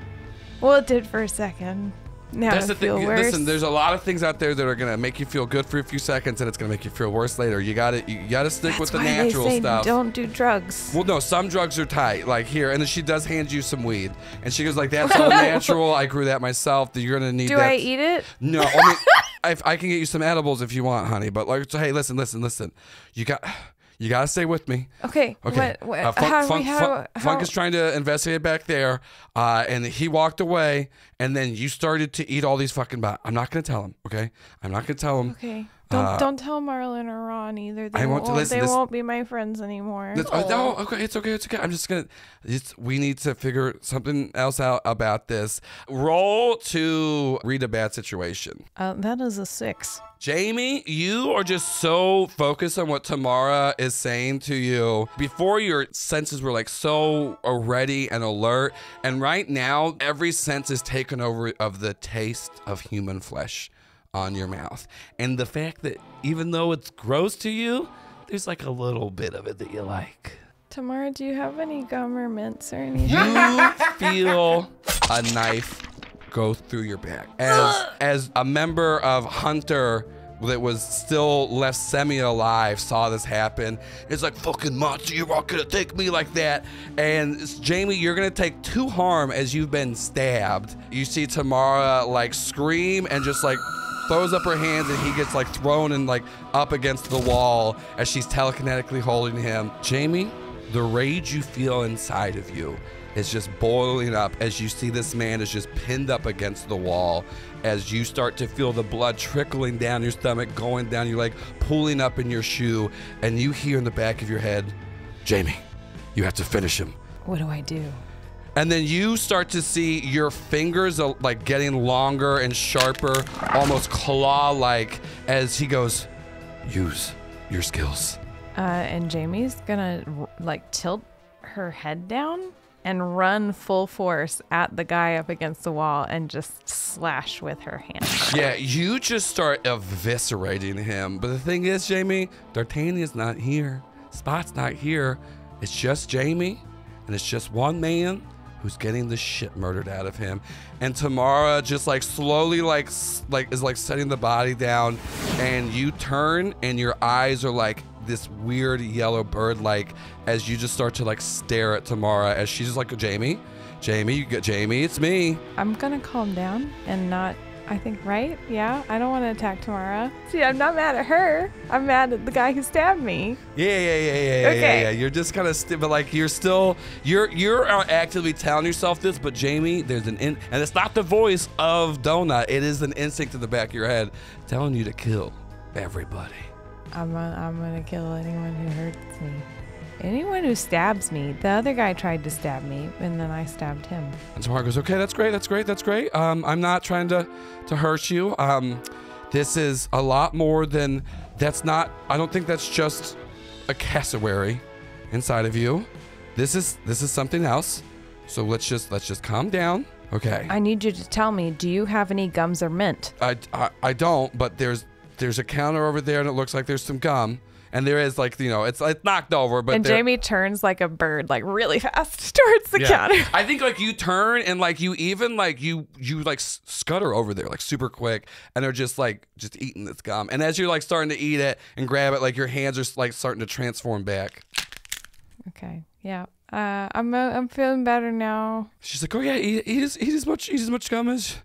Well, it did for a second. Now That's I the feel thing. worse. Listen, there's a lot of things out there that are going to make you feel good for a few seconds, and it's going to make you feel worse later. You got to you gotta stick That's with the natural they say stuff. Don't do drugs. Well, no, some drugs are tight, like here. And then she does hand you some weed. And she goes like, That's all natural. I grew that myself. You're going to need do that. Do I eat it? No. I mean, I, I can get you some edibles if you want, honey. But like, so, hey, listen, listen, listen. You got, you got to stay with me. Okay. Okay. What, what, uh, Funk, how, Funk, how, Funk, how? Funk is trying to investigate back there, uh, and he walked away, and then you started to eat all these fucking bodies. I'm not gonna tell him. Okay. I'm not gonna tell him. Okay. Don't uh, don't tell Marlon or Ron either. They I won't. won't listen, they listen. won't be my friends anymore. Oh, no. Okay. It's okay. It's okay. I'm just gonna. It's, we need to figure something else out about this. Roll to read a bad situation. Uh, that is a six. Jamie, you are just so focused on what Tamara is saying to you. Before, your senses were like so ready and alert, and right now every sense is taken over of the taste of human flesh on your mouth, and the fact that even though it's gross to you, there's like a little bit of it that you like. Tamara, do you have any gum or mints or anything? You feel a knife go through your back. As as a member of Hunter that was still left semi alive saw this happen, it's like, fucking monster, you're not gonna take me like that. And Jamie, you're gonna take two harm as you've been stabbed. You see Tamara like scream and just like throws up her hands, and he gets like thrown and like up against the wall as she's telekinetically holding him. Jamie, the rage you feel inside of you is just boiling up as you see this man is just pinned up against the wall. As you start to feel the blood trickling down your stomach, going down, you're like pulling up in your shoe, and you hear in the back of your head, Jamie, you have to finish him. What do I do? And then you start to see your fingers uh, like getting longer and sharper, almost claw-like, as he goes, use your skills. Uh, and Jamie's gonna like tilt her head down and run full force at the guy up against the wall and just slash with her hand. Yeah, you just start eviscerating him. But the thing is, Jamie, D'Artagnan's not here. Spot's not here. It's just Jamie, and it's just one man who's getting the shit murdered out of him. And Tamara just like slowly like like is like setting the body down, and you turn and your eyes are like this weird yellow bird like as you just start to like stare at Tamara as she's just like, Jamie, Jamie, you got Jamie, it's me. I'm gonna calm down and not, I think, right? Yeah, I don't want to attack Tamara. See, I'm not mad at her. I'm mad at the guy who stabbed me. Yeah, yeah, yeah, yeah, okay. yeah, yeah. You're just kind of, st but like you're still, you're you're actively telling yourself this, but Jamie, there's an, in and it's not the voice of Donut. It is an instinct in the back of your head telling you to kill everybody. I'm, a, I'm gonna kill anyone who hurts me. Anyone who stabs me. The other guy tried to stab me, and then I stabbed him. And Tamara goes, okay, that's great, that's great, that's great. Um, I'm not trying to, to hurt you. Um, this is a lot more than, that's not, I don't think that's just a cassowary inside of you. This is, this is something else. So let's just, let's just calm down. Okay. I need you to tell me, do you have any gums or mint? I, I, I don't, but there's, there's a counter over there, and it looks like there's some gum. And there is like, you know, it's it's knocked over, but and Jamie turns like a bird, like really fast towards the yeah. counter. I think like you turn and like you even like you you like scutter over there like super quick, and they're just like just eating this gum. And as you're like starting to eat it and grab it, like your hands are like starting to transform back. Okay. Yeah. Uh, I'm uh, I'm feeling better now. She's like, oh yeah, eat eat as eat as much eat as much gum as.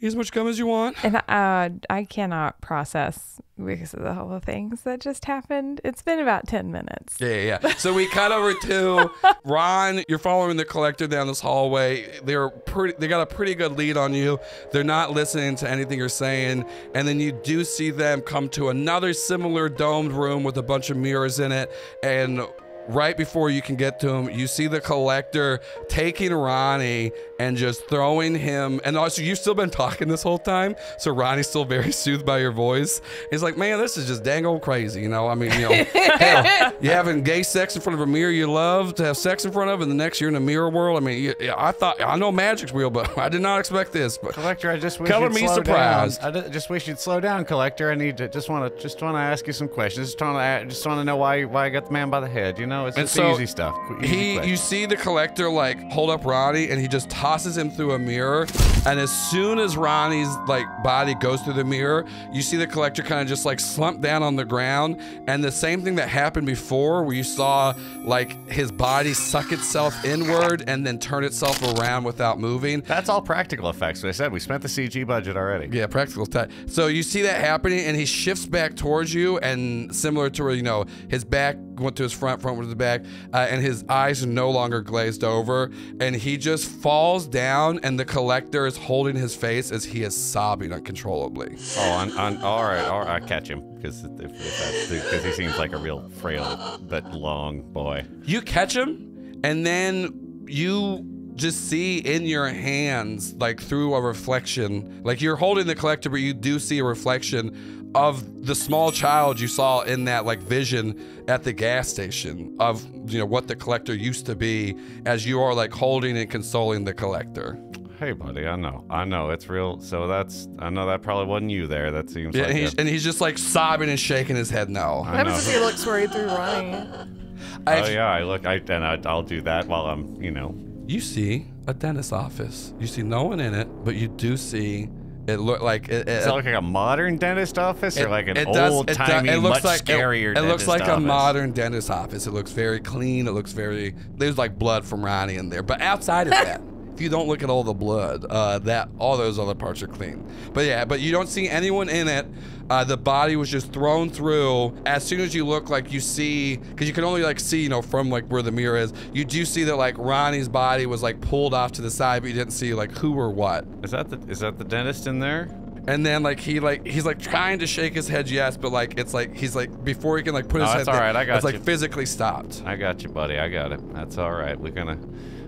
Eat as much gum as you want. And uh, I cannot process because of the whole things that just happened. It's been about ten minutes. Yeah, yeah, yeah. So we cut over to Ron. You're following the Collector down this hallway. They're pretty, they got a pretty good lead on you. They're not listening to anything you're saying. And then you do see them come to another similar domed room with a bunch of mirrors in it. And right before you can get to him, you see the Collector taking Ronnie and just throwing him. And also, you've still been talking this whole time, so Ronnie's still very soothed by your voice. He's like, man, this is just dang old crazy, you know? I mean, you know, hell, you're having gay sex in front of a mirror you love to have sex in front of, and the next year in a mirror world. I mean, you, I thought, I know magic's real, but I did not expect this. But Collector, I just wish color you'd me slow surprised. Down. I just wish you'd slow down, Collector. I need to just want to just want to ask you some questions. Just want to just want to know why why I got the man by the head, you know? No, it's and just so easy stuff. Easy he, question. You see the Collector like hold up Ronnie, and he just tosses him through a mirror. And as soon as Ronnie's like body goes through the mirror, you see the Collector kind of just like slump down on the ground. And the same thing that happened before, where you saw like his body suck itself inward and then turn itself around without moving. That's all practical effects. As I said, we spent the C G budget already. Yeah, practical tech. So you see that happening, and he shifts back towards you, and similar to where you know his back went to his front, front. To the back, uh, and his eyes are no longer glazed over, and he just falls down, and the Collector is holding his face as he is sobbing uncontrollably. Oh, I'm, I'm, all right, all right, I catch him because if, if because he seems like a real frail but long boy. You catch him, and then you just see in your hands, like through a reflection, like you're holding the Collector, but you do see a reflection of the small child you saw in that like vision at the gas station of, you know, what the Collector used to be, as you are like holding and consoling the Collector. Hey buddy, I know, I know it's real. So that's, I know that probably wasn't you there. That seems yeah, like and he's, and he's just like sobbing and shaking his head no. What happens if he looks worried through Ryan? I oh yeah, I look, I, and I, I'll do that while I'm, you know. You see a dentist's office. You see no one in it, but you do see It looked like it, it, Does it look like a modern dentist office it, or like an old-timey, much like, scarier it, it looks like office. a modern dentist office. It looks very clean. It looks very there's like blood from Ronnie in there. But outside of that, if you don't look at all the blood, uh, that all those other parts are clean. But yeah, but you don't see anyone in it. Uh, the body was just thrown through. As soon as you look, like you see, because you can only like see, you know, from like where the mirror is, you do see that like Ronnie's body was like pulled off to the side, but you didn't see like who or what. Is that the is that the dentist in there? And then like he like he's like trying to shake his head yes, but like it's like he's like before he can like put his oh, head. That's all right. I got it's, you. It's like physically stopped. I got you, buddy. I got it. That's all right. We're gonna.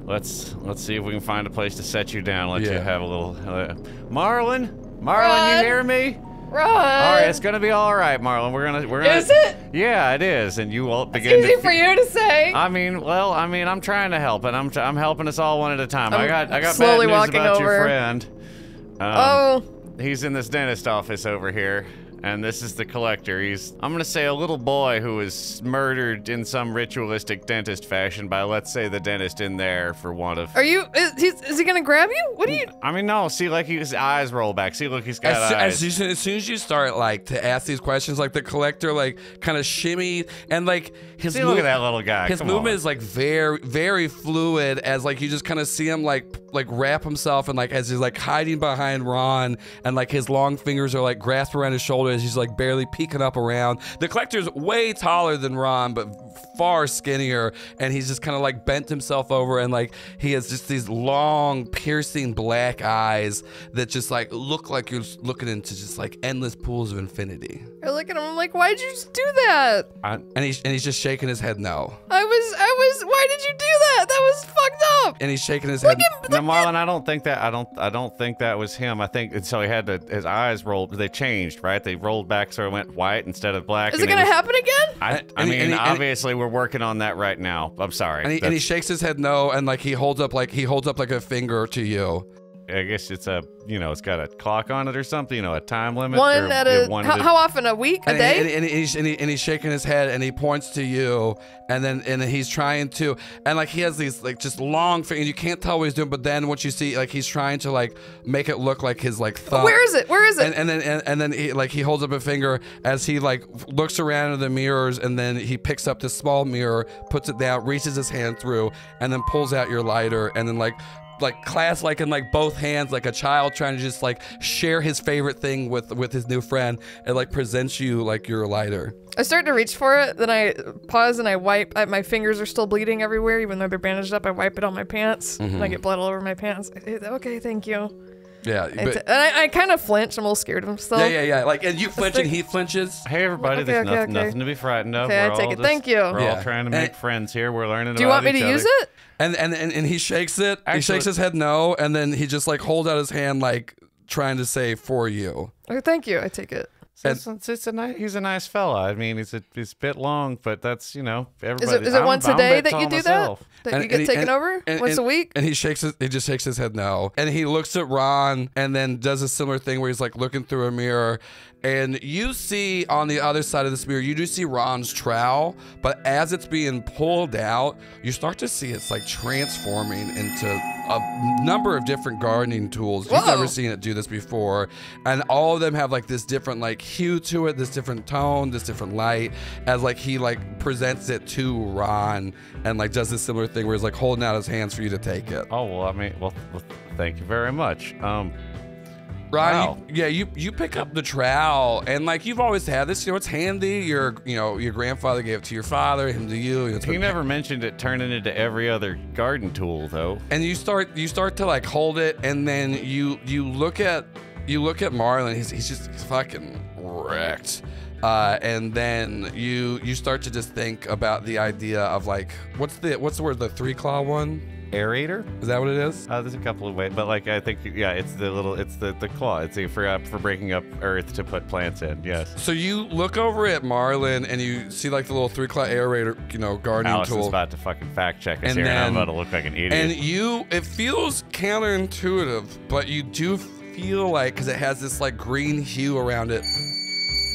Let's let's see if we can find a place to set you down. Let yeah. you have a little. Uh, Marlon, Marlon, Run. You hear me? Run! All right, it's gonna be all right, Marlon. We're gonna we're gonna. Is it? Yeah, it is. And you all begin. It's easy to, for you to say. I mean, well, I mean, I'm trying to help, and I'm t I'm helping us all one at a time. I'm I got I got bad news about over. your friend. Um, oh. He's in this dentist office over here. And this is the Collector. He's, I'm gonna say, a little boy who was murdered in some ritualistic dentist fashion by, let's say, the dentist in there for want of. Are you, is, is he gonna grab you? What are you? I mean, no, see, like, his eyes roll back. See, look, he's got as eyes. As, as soon as you start, like, to ask these questions, like, the Collector, like, kind of shimmy, and, like, his see, look at that little guy. His Come movement on. is, like, very, very fluid, as, like, you just kind of see him, like, like, wrap himself, and, like, as he's, like, hiding behind Ron, and, like, his long fingers are, like, grasped around his shoulders. He's like barely peeking up around. The Collector's way taller than Ron, but far skinnier, and he's just kind of like bent himself over, and like he has just these long, piercing black eyes that just like look like you're looking into just like endless pools of infinity. I look at him, I'm like, why did you just do that? I, and he's and he's just shaking his head no. I was I was why did you do that? That was fucked up. And he's shaking his look head. At, no, Marlon, I don't think that I don't I don't think that was him. I think so. He had to, his eyes rolled. They changed, right? They rolled back, so it went white instead of black. Is it gonna happen again? I, I mean, and he, obviously and he, we're working on that right now. I'm sorry. And he, and he shakes his head no, and like he holds up like he holds up like a finger to you. I guess it's a, you know, it's got a clock on it or something, you know, a time limit. One at a, one how, how often, a week, a and, day? And, and, and, he's, and, he, and he's shaking his head, and he points to you, and then and he's trying to, and like he has these like just long fingers, you can't tell what he's doing, but then what you see, like he's trying to like make it look like his like thumb. Where is it? Where is it? And, and then and, and then he, like he holds up a finger as he like looks around at the mirrors, and then he picks up this small mirror, puts it down, reaches his hand through, and then pulls out your lighter, and then like like class like in like both hands like a child trying to just like share his favorite thing with with his new friend, and like presents you like your lighter. I start to reach for it, then I pause and I wipe. I, my fingers are still bleeding everywhere even though they're bandaged up. I wipe it on my pants. Mm-hmm. And I get blood all over my pants. Okay, thank you. Yeah, but, and I, I kind of flinch. I'm a little scared of himself. Yeah, yeah, yeah. Like, and you flinch and he flinches. Hey, everybody, okay, there's okay, nothing, okay. nothing to be frightened of. Okay, we're I take all it. Just, Thank you. We're yeah. all trying to make and, friends here. We're learning. Do you about want me to other. use it? And and, and and he shakes it. Actually, he shakes his head no, and then he just like holds out his hand, like trying to say for you. Okay, thank you. I take it. It's, it's, it's a nice, he's a nice fella. I mean, he's a, he's a bit long, but that's, you know, everybody. Is it, is it once a day that you do myself. that? That and, you get he, taken and, over? And, once and, a week? And he shakes his, he just shakes his head no. And he looks at Ron and then does a similar thing where he's like looking through a mirror. And you see on the other side of this mirror, you do see Ron's trowel, but as it's being pulled out, you start to see it's like transforming into a number of different gardening tools. Whoa. You've never seen it do this before. And all of them have like this different like hue to it, this different tone, this different light, as like he like presents it to Ron and like does this similar thing where he's like holding out his hands for you to take it. Oh, well, I mean, well, well thank you very much. Um, Ron, wow. you, yeah, you you pick up the trowel, and like you've always had this, you know, it's handy. Your you know your grandfather gave it to your father, him to you. It's he never mentioned it turning into every other garden tool though. And you start you start to like hold it, and then you you look at you look at Marlon. He's he's just he's fucking wrecked. Uh, and then you you start to just think about the idea of like what's the what's the word the three claw one. Aerator? Is that what it is? Uh, there's a couple of ways, but like I think, yeah, it's the little, it's the, the claw. It's a, for, uh, for breaking up earth to put plants in, yes. So you look over at Marlon and you see like the little three claw aerator, you know, gardening Allison's tool. Allison's about to fucking fact check us and here then, and I'm about to look like an idiot. And you, it feels counterintuitive, but you do feel like, because it has this like green hue around it,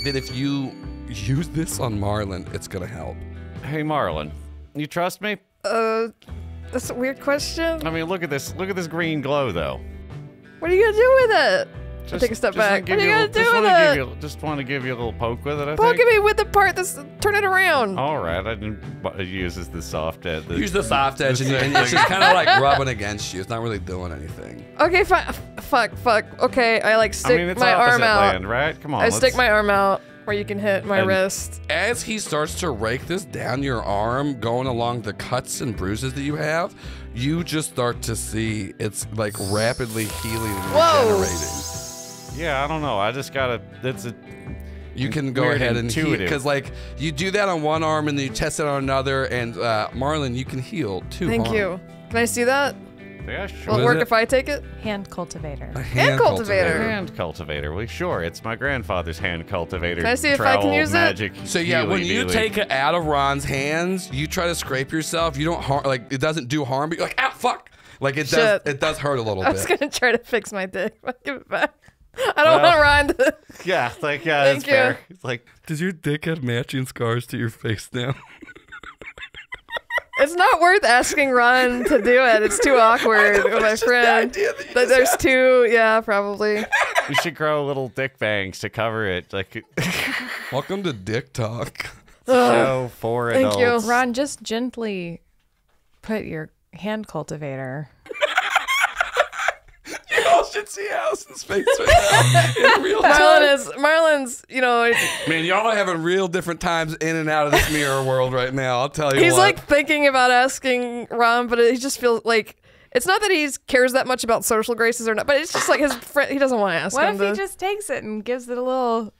that if you use this on Marlon, it's going to help. Hey Marlon, you trust me? Uh... That's a weird question. I mean, look at this. Look at this green glow, though. What are you gonna do with it? Just, I'll take a step back. What are you gonna do with it? You, just want to give you a little poke with it. I poke think. me with the part. That's turn it around. All right, I didn't it uses the soft edge. The, Use the soft edge, and, and it's just kind of like rubbing against you. It's not really doing anything. Okay, fine. Fuck, fuck. Okay, I like stick I mean, it's my arm out. Land, right? Come on. I let's... stick my arm out. Where you can hit my and wrist. As he starts to rake this down your arm, going along the cuts and bruises that you have, you just start to see it's like rapidly healing and Whoa. regenerating. Yeah, I don't know. I just gotta. It's a. You can go ahead and heal because, like, you do that on one arm and then you test it on another. And uh, Marlon, you can heal too. Thank arm. you. Can I see that? Yeah, sure. Will it work it? if I take it? Hand cultivator. Hand, hand cultivator. cultivator. Hand cultivator. Well, sure. It's my grandfather's hand cultivator. Can I see if I can use magic it? So yeah, when you take it out of Ron's hands, you try to scrape yourself. You don't harm. Like it doesn't do harm, but you're like, ah, fuck. Like it Shit. does. It does hurt a little bit. I was bit. gonna try to fix my dick. I'll give it back. I don't well, want to rhyme. Yeah, it's like, yeah, that's fair. It's like, does your dick have matching scars to your face now? It's not worth asking Ron to do it. It's too awkward with my friend. The that there's have. two, yeah, probably. We should grow little dick bangs to cover it. Like, welcome to Dick Talk. So for Thank adults. you, Ron. Just gently put your hand cultivator. Y'all should see Allison's face right now. In real time. Marlon is Marlon's. You know, man, y'all are having real different times in and out of this mirror world right now. I'll tell you. He's what. like thinking about asking Ron, but he just feels like it's not that he cares that much about social graces or not, but it's just like his friend. He doesn't want to ask. What him if to, he just takes it and gives it a little?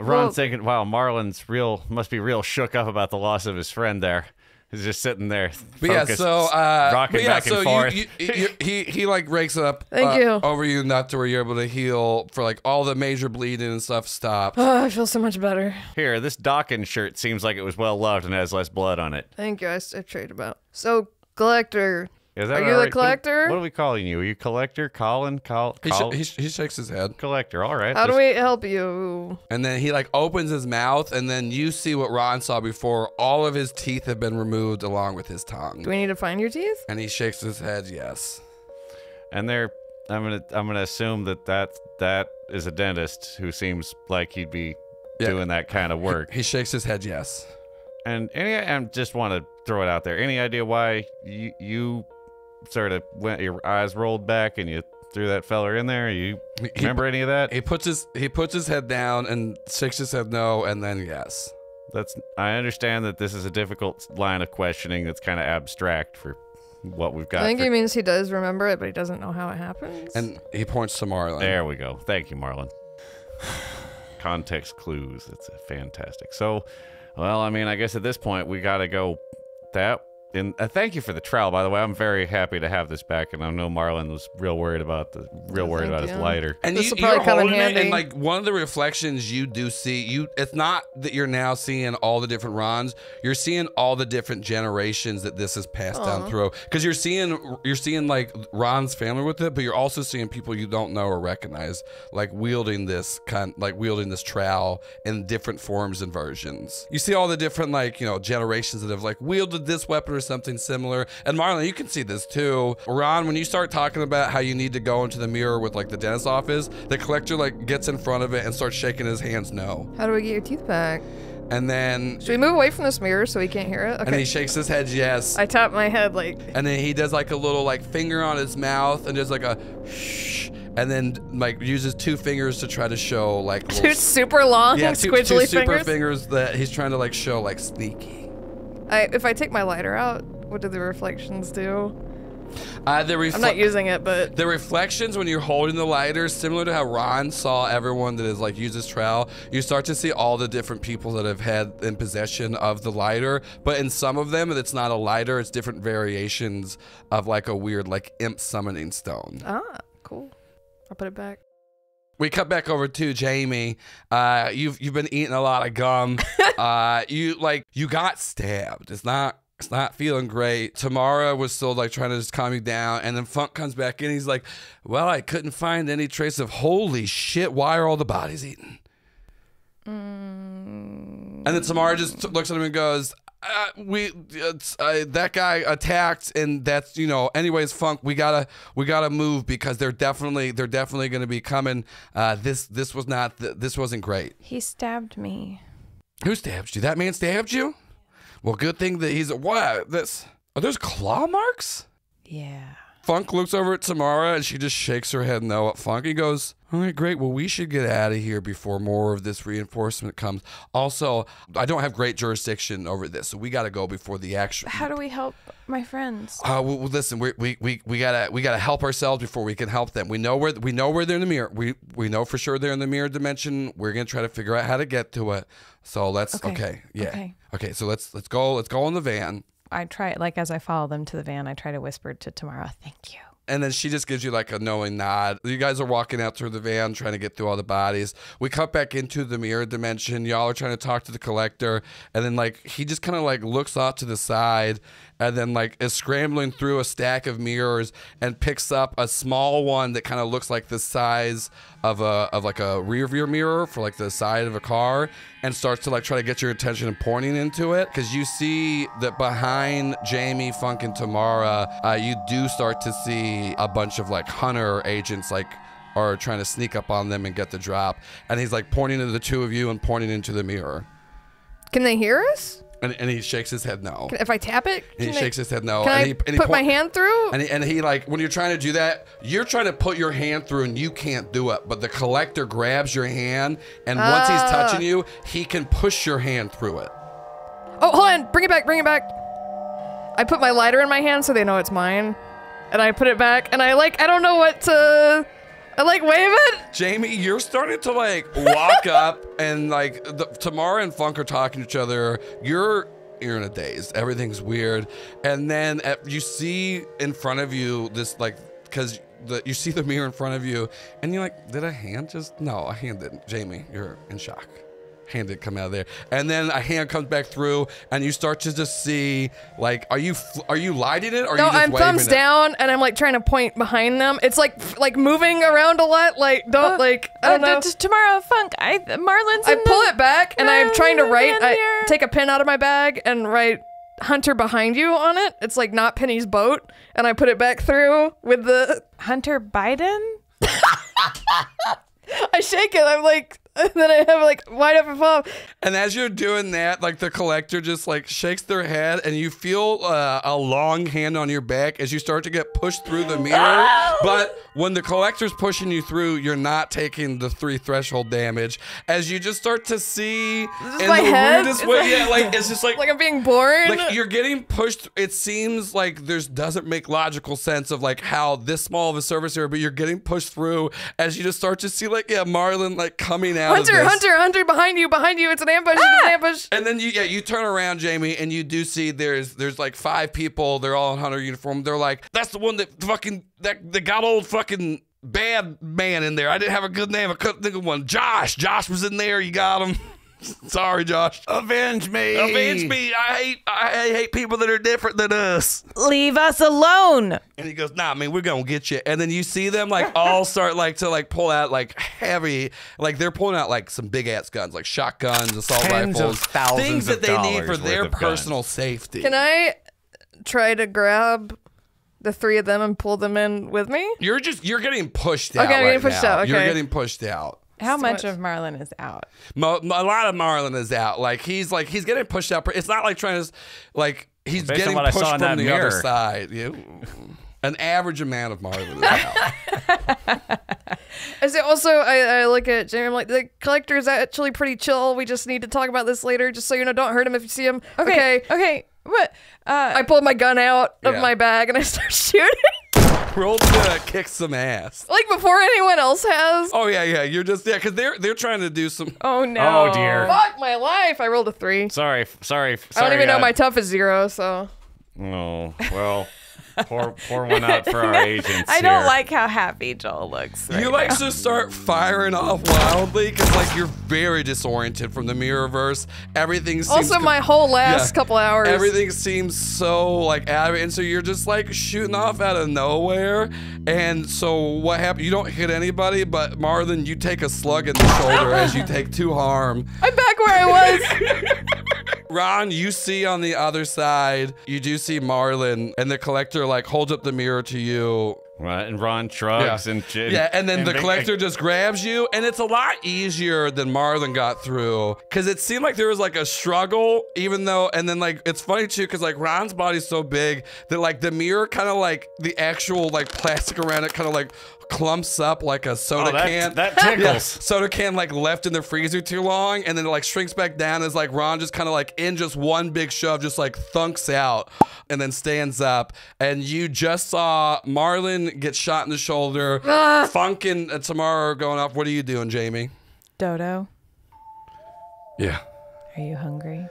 Ron's little... thinking, wow, Marlon's real must be real shook up about the loss of his friend there. He's just sitting there, focused, but yeah. So, uh, rocking yeah, back so and forth. You, you, you, he he like rakes it up Thank uh, you. over you enough to where you're able to heal for like all the major bleeding and stuff. Stop. Oh, I feel so much better. Here, this Dawkins shirt seems like it was well loved and has less blood on it. Thank you. I, I trade about. So Collector, is that are you right? the Collector? What are we calling you? Are you Collector, Colin, Col? He, Col he, sh he shakes his head. Collector. All right. How There's do we help you? And then he like opens his mouth, and then you see what Ron saw before. All of his teeth have been removed along with his tongue. Do we need to find your teeth? And he shakes his head. Yes. And they're. I'm gonna. I'm gonna assume that that that is a dentist who seems like he'd be yeah. doing that kind of work. He, he shakes his head. Yes. And any. I just want to throw it out there. Any idea why you you. sort of went your eyes rolled back and you threw that feller in there? You remember he, any of that? He puts his he puts his head down and shakes his head no and then yes. That's I understand that this is a difficult line of questioning that's kind of abstract for what we've got. I think for, he means he does remember it, but he doesn't know how it happens. And he points to Marlon. There we go. Thank you, Marlon. Context clues. It's fantastic. So, well, I mean, I guess at this point we got to go that And uh, thank you for the trial, by the way. I'm very happy to have this back, and I know Marlon was real worried about the real worried about his lighter. And this will probably come in handy. And like one of the reflections you do see, you it's not that you're now seeing all the different Rons. You're seeing all the different generations that this has passed Aww. down through. Because you're seeing you're seeing like Ron's family with it, but you're also seeing people you don't know or recognize, like wielding this kind, like wielding this trowel in different forms and versions. You see all the different like you know generations that have like wielded this weapon. Or something similar. And Marlon, you can see this too. Ron, when you start talking about how you need to go into the mirror with like the dentist's office, the Collector like gets in front of it and starts shaking his hands no. How do we get your teeth back? And then should we move away from this mirror so he can't hear it? Okay. And he shakes his head yes. I tap my head like. And then he does like a little like finger on his mouth and does like a shh. And then like uses two fingers to try to show like little, two super long yeah, two, squiggly two super fingers. fingers that he's trying to like show like sneaky. I, if I take my lighter out, what do the reflections do? Uh, the refle I'm not using it, but the reflections when you're holding the lighter, similar to how Ron saw everyone that is like uses trowel, you start to see all the different people that have had in possession of the lighter. But in some of them, it's not a lighter; it's different variations of like a weird like imp summoning stone. Ah, cool. I'll put it back. We cut back over to Jamie. Uh, you've you've been eating a lot of gum. uh, you like you got stabbed. It's not it's not feeling great. Tamara was still like trying to just calm you down, and then Funk comes back in. He's like, "Well, I couldn't find any trace of holy shit. Why are all the bodies eaten?" Mm. And then Tamara just looks at him and goes, uh, "We it's, uh, that guy attacked, and that's you know. Anyways, Funk, we gotta we gotta move because they're definitely they're definitely gonna be coming. Uh, this this was not this wasn't great. He stabbed me. Who stabbed you? That man stabbed you. Well, good thing that he's what this are those claw marks? Yeah. Funk looks over at Tamara and she just shakes her head no at Funk. He goes, all right, great. Well, we should get out of here before more of this reinforcement comes. Also, I don't have great jurisdiction over this, so we got to go before the action. How do we help my friends? Uh, well, listen, we we we we gotta we gotta help ourselves before we can help them. We know where we know where they're in the mirror. We we know for sure they're in the mirror dimension. We're gonna try to figure out how to get to it. So let's okay, okay yeah, okay. okay. So let's let's go let's go in the van. I try, like, as I follow them to the van, I try to whisper to Tamara, thank you. And then she just gives you, like, a knowing nod. You guys are walking out through the van, trying to get through all the bodies. We cut back into the mirror dimension. Y'all are trying to talk to the Collector. And then, like, he just kind of, like, looks off to the side and then like is scrambling through a stack of mirrors and picks up a small one that kind of looks like the size of a of like a rear view mirror for like the side of a car, and starts to like try to get your attention and pointing into it, because you see that behind Jamie, Funk, and Tamara, uh, you do start to see a bunch of like Hunter agents like are trying to sneak up on them and get the drop, and he's like pointing to the two of you and pointing into the mirror. Can they hear us? And, and he shakes his head no. If I tap it? He shakes his head no. Can I put my hand through? And he, and he like, when you're trying to do that, you're trying to put your hand through and you can't do it. But the collector grabs your hand, and uh. once he's touching you, he can push your hand through it. Oh, hold on. Bring it back. Bring it back. I put my lighter in my hand so they know it's mine. And I put it back. And I like, I don't know what to... I like wave it. Jamie, you're starting to like walk up, and like the, Tamara and Funk are talking to each other. You're you're in a daze. Everything's weird. And then at, you see in front of you this like, because you see the mirror in front of you, and you're like, did a hand just? No, a hand didn't. Jamie, you're in shock. Hand did come out of there, and then a hand comes back through, and you start to just see like, are you are you lighting it? Or are no, you just I'm waving thumbs it? down, and I'm like trying to point behind them. It's like like moving around a lot. Like don't uh, like I don't uh, know. Tomorrow, Funk, I Marlin's. I pull it back, and I'm trying to write. I take a pin out of my bag and write Hunter behind you on it. It's like not Penny's boat, and I put it back through with the Hunter Biden. I shake it. I'm like. And then I have like wide up and fall. And as you're doing that, like the collector just like shakes their head, and you feel uh, a long hand on your back as you start to get pushed through the mirror. Oh! But when the collector's pushing you through, you're not taking the three threshold damage. As you just start to see in my the head? weirdest it's way, like, yeah, like it's just like like I'm being born. Like you're getting pushed. It seems like there's doesn't make logical sense of like how this small of a service area, but you're getting pushed through as you just start to see like yeah, Marlin like coming out. Hunter, Hunter, Hunter, behind you, behind you. It's an ambush, ah! It's an ambush. And then you, yeah, you turn around, Jamie, and you do see there's there's like five people. They're all in Hunter uniform. They're like, that's the one that fucking, that, that got old fucking bad man in there. I didn't have a good name. I couldn't think of one. Josh, Josh was in there. You got him. Sorry, Josh. Avenge me. Avenge me. I hate I hate people that are different than us. Leave us alone. And he goes, nah, man, we're gonna get you. And then you see them like all start like to like pull out like heavy, like they're pulling out like some big ass guns, like shotguns, assault Tens rifles, things that they need for their personal guns. safety. Can I try to grab the three of them and pull them in with me? You're just you're getting pushed out. Okay, I'm right getting pushed now. out. Okay. You're getting pushed out. How so much, much of Marlin is out? Mo a lot of Marlin is out. Like he's like he's getting pushed out. It's not like trying to, like he's Based getting pushed from the mirror. other side. You, an average amount of Marlin is out. I see. Also, I, I look at Jamie. I'm like, the collector is actually pretty chill. We just need to talk about this later. Just so you know, don't hurt him if you see him. Okay. Okay. okay. But uh, I pulled my gun out of yeah. my bag and I start shooting. Roll to kick some ass. Like before anyone else has. Oh yeah, yeah. You're just yeah, because they're they're trying to do some. Oh no. Oh dear. Fuck my life. I rolled a three. Sorry, sorry. sorry I don't even uh, know my tough is zero. So. Oh well. Pour, pour one out for our agents. I don't here. like how happy Joel looks. Right you like now. to start firing off wildly because like you're very disoriented from the mirrorverse. Everything seems also my whole last yeah, couple hours. Everything seems so like out of it, and so you're just like shooting off out of nowhere. And so what happened? You don't hit anybody, but Marlin, you take a slug in the shoulder as you take two harm. I'm back where I was. Ron, you see on the other side, you do see Marlin, and the collector like holds up the mirror to you. Right, and Ron shrugs yeah. and shit. Yeah, and then and the collector just grabs you, and it's a lot easier than Marlin got through, because it seemed like there was like a struggle, even though, and then like, it's funny too, because like Ron's body's so big that like the mirror kind of like, the actual like plastic around it kind of like clumps up like a soda oh, that, can. That tickles. Yeah, soda can like left in the freezer too long, and then it like shrinks back down as like Ron just kind of like in just one big shove, just like thunks out, and then stands up, and you just saw Marlin get shot in the shoulder. Ah. Funk and uh, Tamara are going off. What are you doing, Jamie? Dodo. Yeah. Are you hungry?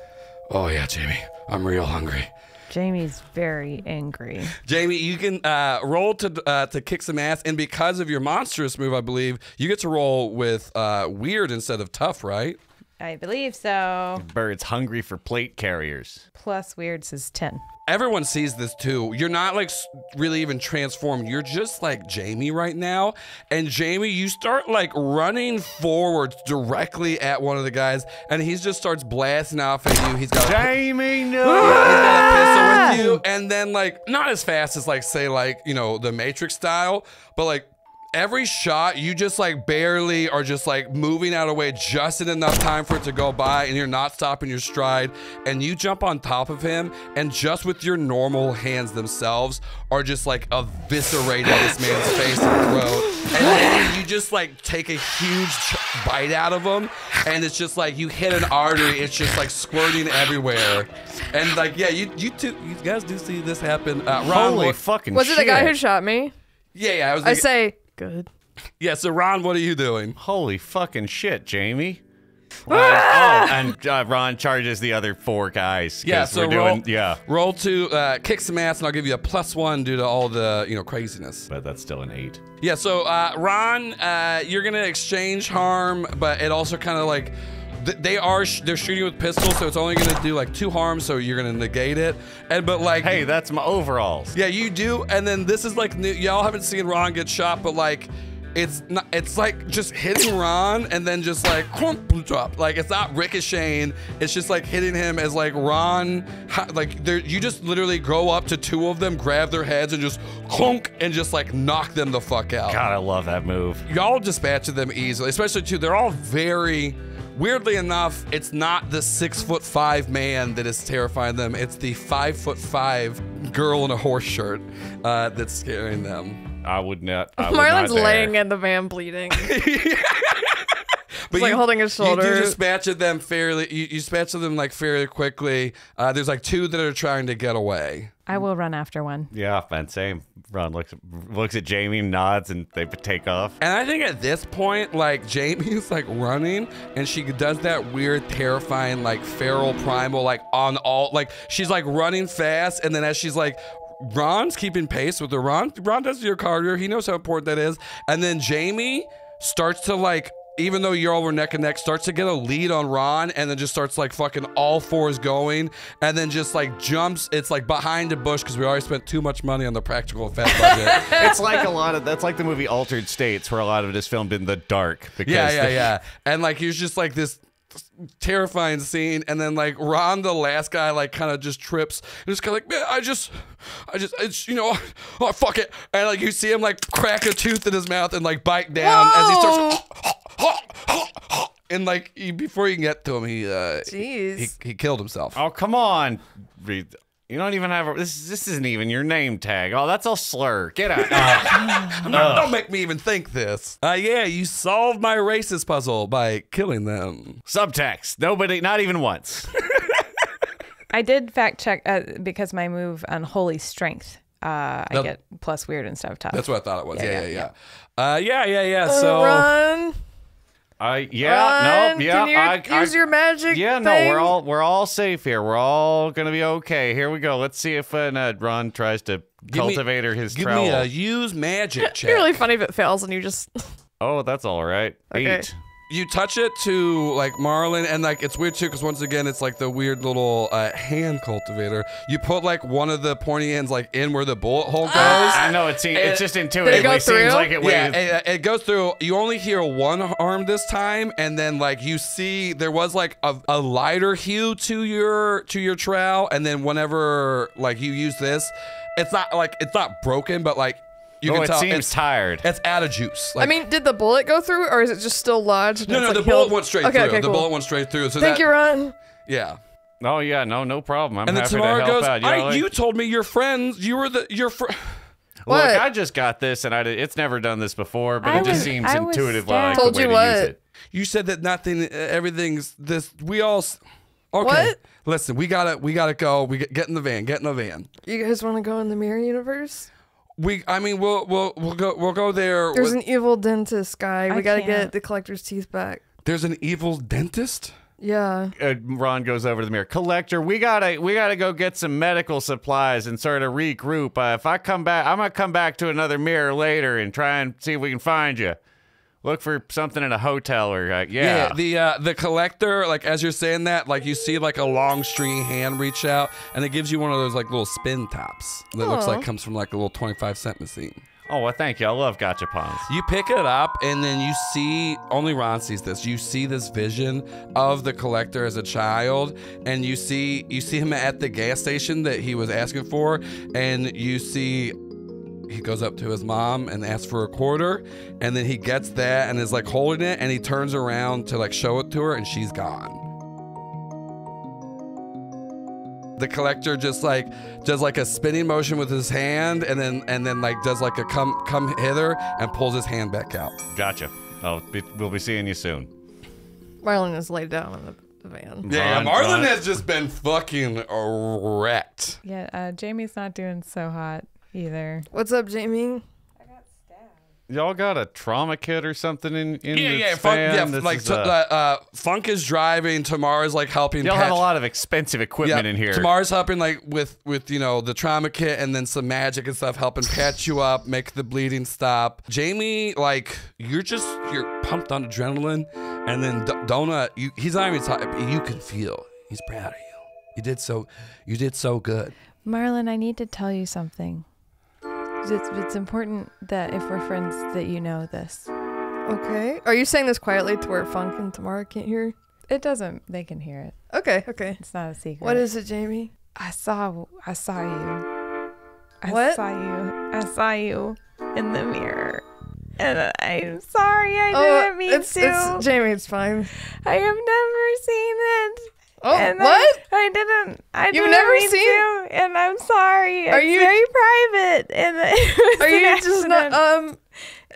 Oh yeah, Jamie. I'm real hungry. Jamie's very angry. Jamie, you can uh, roll to uh, to kick some ass, and because of your monstrous move, I believe you get to roll with uh, weird instead of tough, right? I believe so. Birds hungry for plate carriers. Plus weird says ten. Everyone sees this too. You're not like really even transformed. You're just like Jamie right now. And Jamie, you start like running forward directly at one of the guys and he just starts blasting off at you. He's got Jamie, no! Ah! He's got a pistol with you. And then like, not as fast as like, say like, you know, the Matrix style, but like, every shot, you just like barely are just like moving out of the way just in enough time for it to go by and you're not stopping your stride and you jump on top of him and just with your normal hands themselves are just like eviscerating this man's face and throat. And then you just like take a huge bite out of him and it's just like you hit an artery, it's just like squirting everywhere. And like, yeah, you you, two, you guys do see this happen. Uh, Ron, Holy fucking was shit. Was it the guy who shot me? Yeah, yeah. I, was I say... Good. Yeah, so Ron, what are you doing? Holy fucking shit, Jamie. Ron, ah! Oh, and uh, Ron charges the other four guys. Yeah, so we're roll, doing, yeah. roll two, uh, kick some ass, and I'll give you a plus one due to all the, you know, craziness. But that's still an eight. Yeah, so uh, Ron, uh, you're gonna exchange harm, but it also kind of like, They are sh they're shooting with pistols, so it's only gonna do like two harm, so you're gonna negate it. And but like, hey, that's my overalls. Yeah, you do. And then this is like y'all haven't seen Ron get shot, but like, it's not. It's like just hitting Ron and then just like drop. Like it's not ricocheting. It's just like hitting him as like Ron. Like there, you just literally go up to two of them, grab their heads, and just clunk and just like knock them the fuck out. God, I love that move. Y'all dispatch them easily, especially too. They're all very. Weirdly enough, it's not the six foot five man that is terrifying them. It's the five foot five girl in a horse shirt uh, that's scaring them. I would not. I would Marlon's not laying in the van bleeding. yeah. But like you, holding his shoulder. You do dispatch them fairly. You, you dispatch them like fairly quickly. Uh, there's like two that are trying to get away. I will run after one. Yeah, and same. Ron looks looks at Jamie, nods, and they take off. And I think at this point, like Jamie's like running, and she does that weird, terrifying, like feral primal, like on all, like she's like running fast, and then as she's like. Ron's keeping pace with her. Ron, Ron does your cardio. He knows how important that is. And then Jamie starts to like, even though you're all were neck and neck, starts to get a lead on Ron and then just starts like fucking all fours going and then just like jumps. It's like behind a bush because we already spent too much money on the practical effect budget. It's like a lot of, that's like the movie Altered States where a lot of it is filmed in the dark. Because yeah, yeah, yeah. And like, he's just like this terrifying scene and then like Ron the last guy like kind of just trips and just kind of like man I just I just it's you know oh fuck it and like you see him like crack a tooth in his mouth and like bite down Whoa. as he starts oh, oh, oh, oh, and like he, before you can get to him he uh Jeez. He, he killed himself. Oh come on, you don't even have a, this this isn't even your name tag. Oh that's a slur, get out. uh, not, don't make me even think this. Uh yeah, you solved my racist puzzle by killing them. Subtext, nobody, not even once. I did fact check uh, because my move on Holy Strength uh that, I get plus weird instead of tough. That's what I thought it was. Yeah yeah yeah, yeah. yeah. Uh yeah yeah yeah uh, so run. I uh, yeah Run, no yeah you I, use I, your magic yeah thing? No we're all we're all safe here, we're all gonna be okay. Here we go, let's see if uh, uh, Ron tries to give cultivate me, or his give trowel. Me a use magic check. It'd be really funny if it fails and you just oh that's all right. Okay. Eight. You touch it to like Marlon and like it's weird too because once again it's like the weird little uh, hand cultivator. You put like one of the pointy ends like in where the bullet hole goes. Uh, I know it seems it's just intuitively it seems like it. Yeah, it, it goes through. You only hear one arm this time, and then like you see there was like a, a lighter hue to your to your trowel, and then whenever like you use this, it's not like it's not broken, but like. You oh, can it tell. seems it's, tired. It's out of juice. Like, I mean, did the bullet go through, or is it just still lodged? No, no, like the bullet went straight okay, through. Okay, the cool. bullet went straight through. So Thank that, you, Ron. Yeah. Oh yeah, no, no problem. I'm and happy to help goes, out. You, I, know, like, you told me your friends. You were the your friend. Look, I just got this, and I did, it's never done this before, but I it was, just seems I intuitive. I like told the way you to what. Use it. You said that nothing, uh, everything's this. We all. Okay. What? Listen, we gotta, we gotta go. We get, get in the van. Get in the van. You guys want to go in the mirror universe? We, I mean, we'll we'll we'll go we'll go there. There's an evil dentist guy. We gotta get the collector's teeth back. There's an evil dentist. Yeah. Uh, Ron goes over to the mirror. Collector, we gotta we gotta go get some medical supplies and sort of regroup. Uh, if I come back, I'm gonna come back to another mirror later and try and see if we can find you. look for something in a hotel or uh, yeah. yeah. The uh, the collector, like as you're saying that, like you see like a long stringy hand reach out, and it gives you one of those like little spin tops that Aww. looks like comes from like a little twenty-five cent machine. Oh, well, thank you. I love gacha puns. You pick it up, and then you see, only Ron sees this, you see this vision of the collector as a child, and you see you see him at the gas station that he was asking for, and you see he goes up to his mom and asks for a quarter, and then he gets that and is like holding it, and he turns around to like show it to her, and she's gone. The collector just like does like a spinning motion with his hand, and then and then like does like a come come hither and pulls his hand back out. Gotcha. Oh, be, we'll be seeing you soon. Marlon is laid down in the, the van. Yeah, Marlon has just been fucking wrecked. Yeah, uh, Jamie's not doing so hot either. What's up, Jamie? Y'all got a trauma kit or something in in yeah, the yeah, Funk, yeah, this like is a... uh, uh, Funk is driving. Tamar is like helping. Y'all have a lot of expensive equipment yeah, in here. Tamar's helping like with with you know the trauma kit and then some magic and stuff, helping patch you up, make the bleeding stop. Jamie, like you're just you're pumped on adrenaline, and then D Donut, you, he's not even talking. You can feel he's proud of you. You did so, you did so good. Marlon, I need to tell you something. It's, it's important that if we're friends that you know this. Okay. Are you saying this quietly to where Funk and Tamara can't hear? It doesn't. They can hear it. Okay. Okay. It's not a secret. What is it, Jamie? I saw. I saw you. I what? saw you. I saw you in the mirror, and I'm sorry. I oh, didn't mean it's, to. It's, Jamie, it's fine. I have never seen it. Oh, and what? I, I didn't. I You've didn't never seen you, and I'm sorry. Are it's you very private? And it was are an you accident. just not? Um,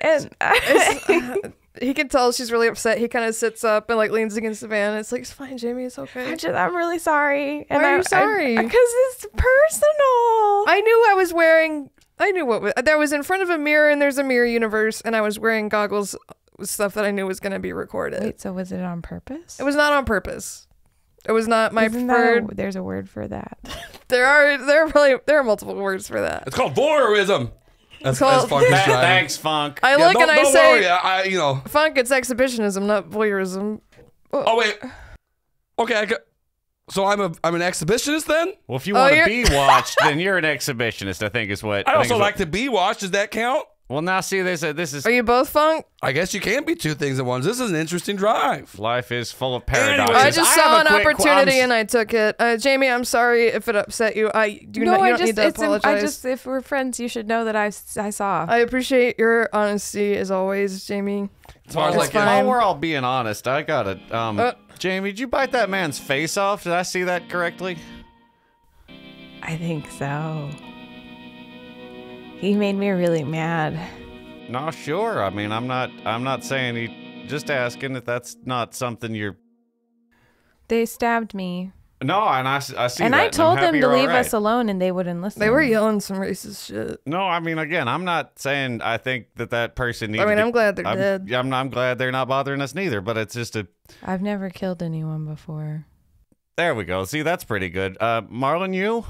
and I, uh, he can tell she's really upset. He kind of sits up and like leans against the van. It's like, it's fine, Jamie. It's okay. I just, I'm really sorry. And Why are I, you sorry? Because it's personal. I knew I was wearing. I knew what was. There was in front of a mirror, and there's a mirror universe, and I was wearing goggles with stuff that I knew was going to be recorded. Wait, so was it on purpose? It was not on purpose. It was not my Isn't preferred. That a, there's a word for that. there are there are really there are multiple words for that. It's called voyeurism. That's called. Funk that, thanks, Funk. I yeah, look and I say, worry, I, you know, Funk. It's exhibitionism, not voyeurism. Oh, oh wait. Okay, I got, so I'm a I'm an exhibitionist then. Well, if you want to oh, be watched, then you're an exhibitionist. I think is what. I, I also like what, to be watched. Does that count? Well, now see, this uh, this is. Are you both Funk? I guess you can't be two things at once. This is an interesting drive. Life is full of paradoxes. Anyways, I just I saw an opportunity and I took it. Uh, Jamie, I'm sorry if it upset you. I do no, not. You I don't just, need to it's apologize. I just, if we're friends, you should know that I I saw. I appreciate your honesty as always, Jamie. As far as like, while we're all being honest, I got it. Um, uh, Jamie, did you bite that man's face off? Did I see that correctly? I think so. He made me really mad. No, sure. I mean, I'm not. I'm not saying he. Just asking if that's not something you're. They stabbed me. No, and I. I see. And that, I told and them to leave right. us alone, and they wouldn't listen. They were yelling some racist shit. No, I mean, again, I'm not saying I think that that person needs. I mean, I'm to, glad they're I'm, dead. I'm, I'm glad they're not bothering us neither. But it's just a. I've never killed anyone before. There we go. See, that's pretty good. Uh, Marlon, you.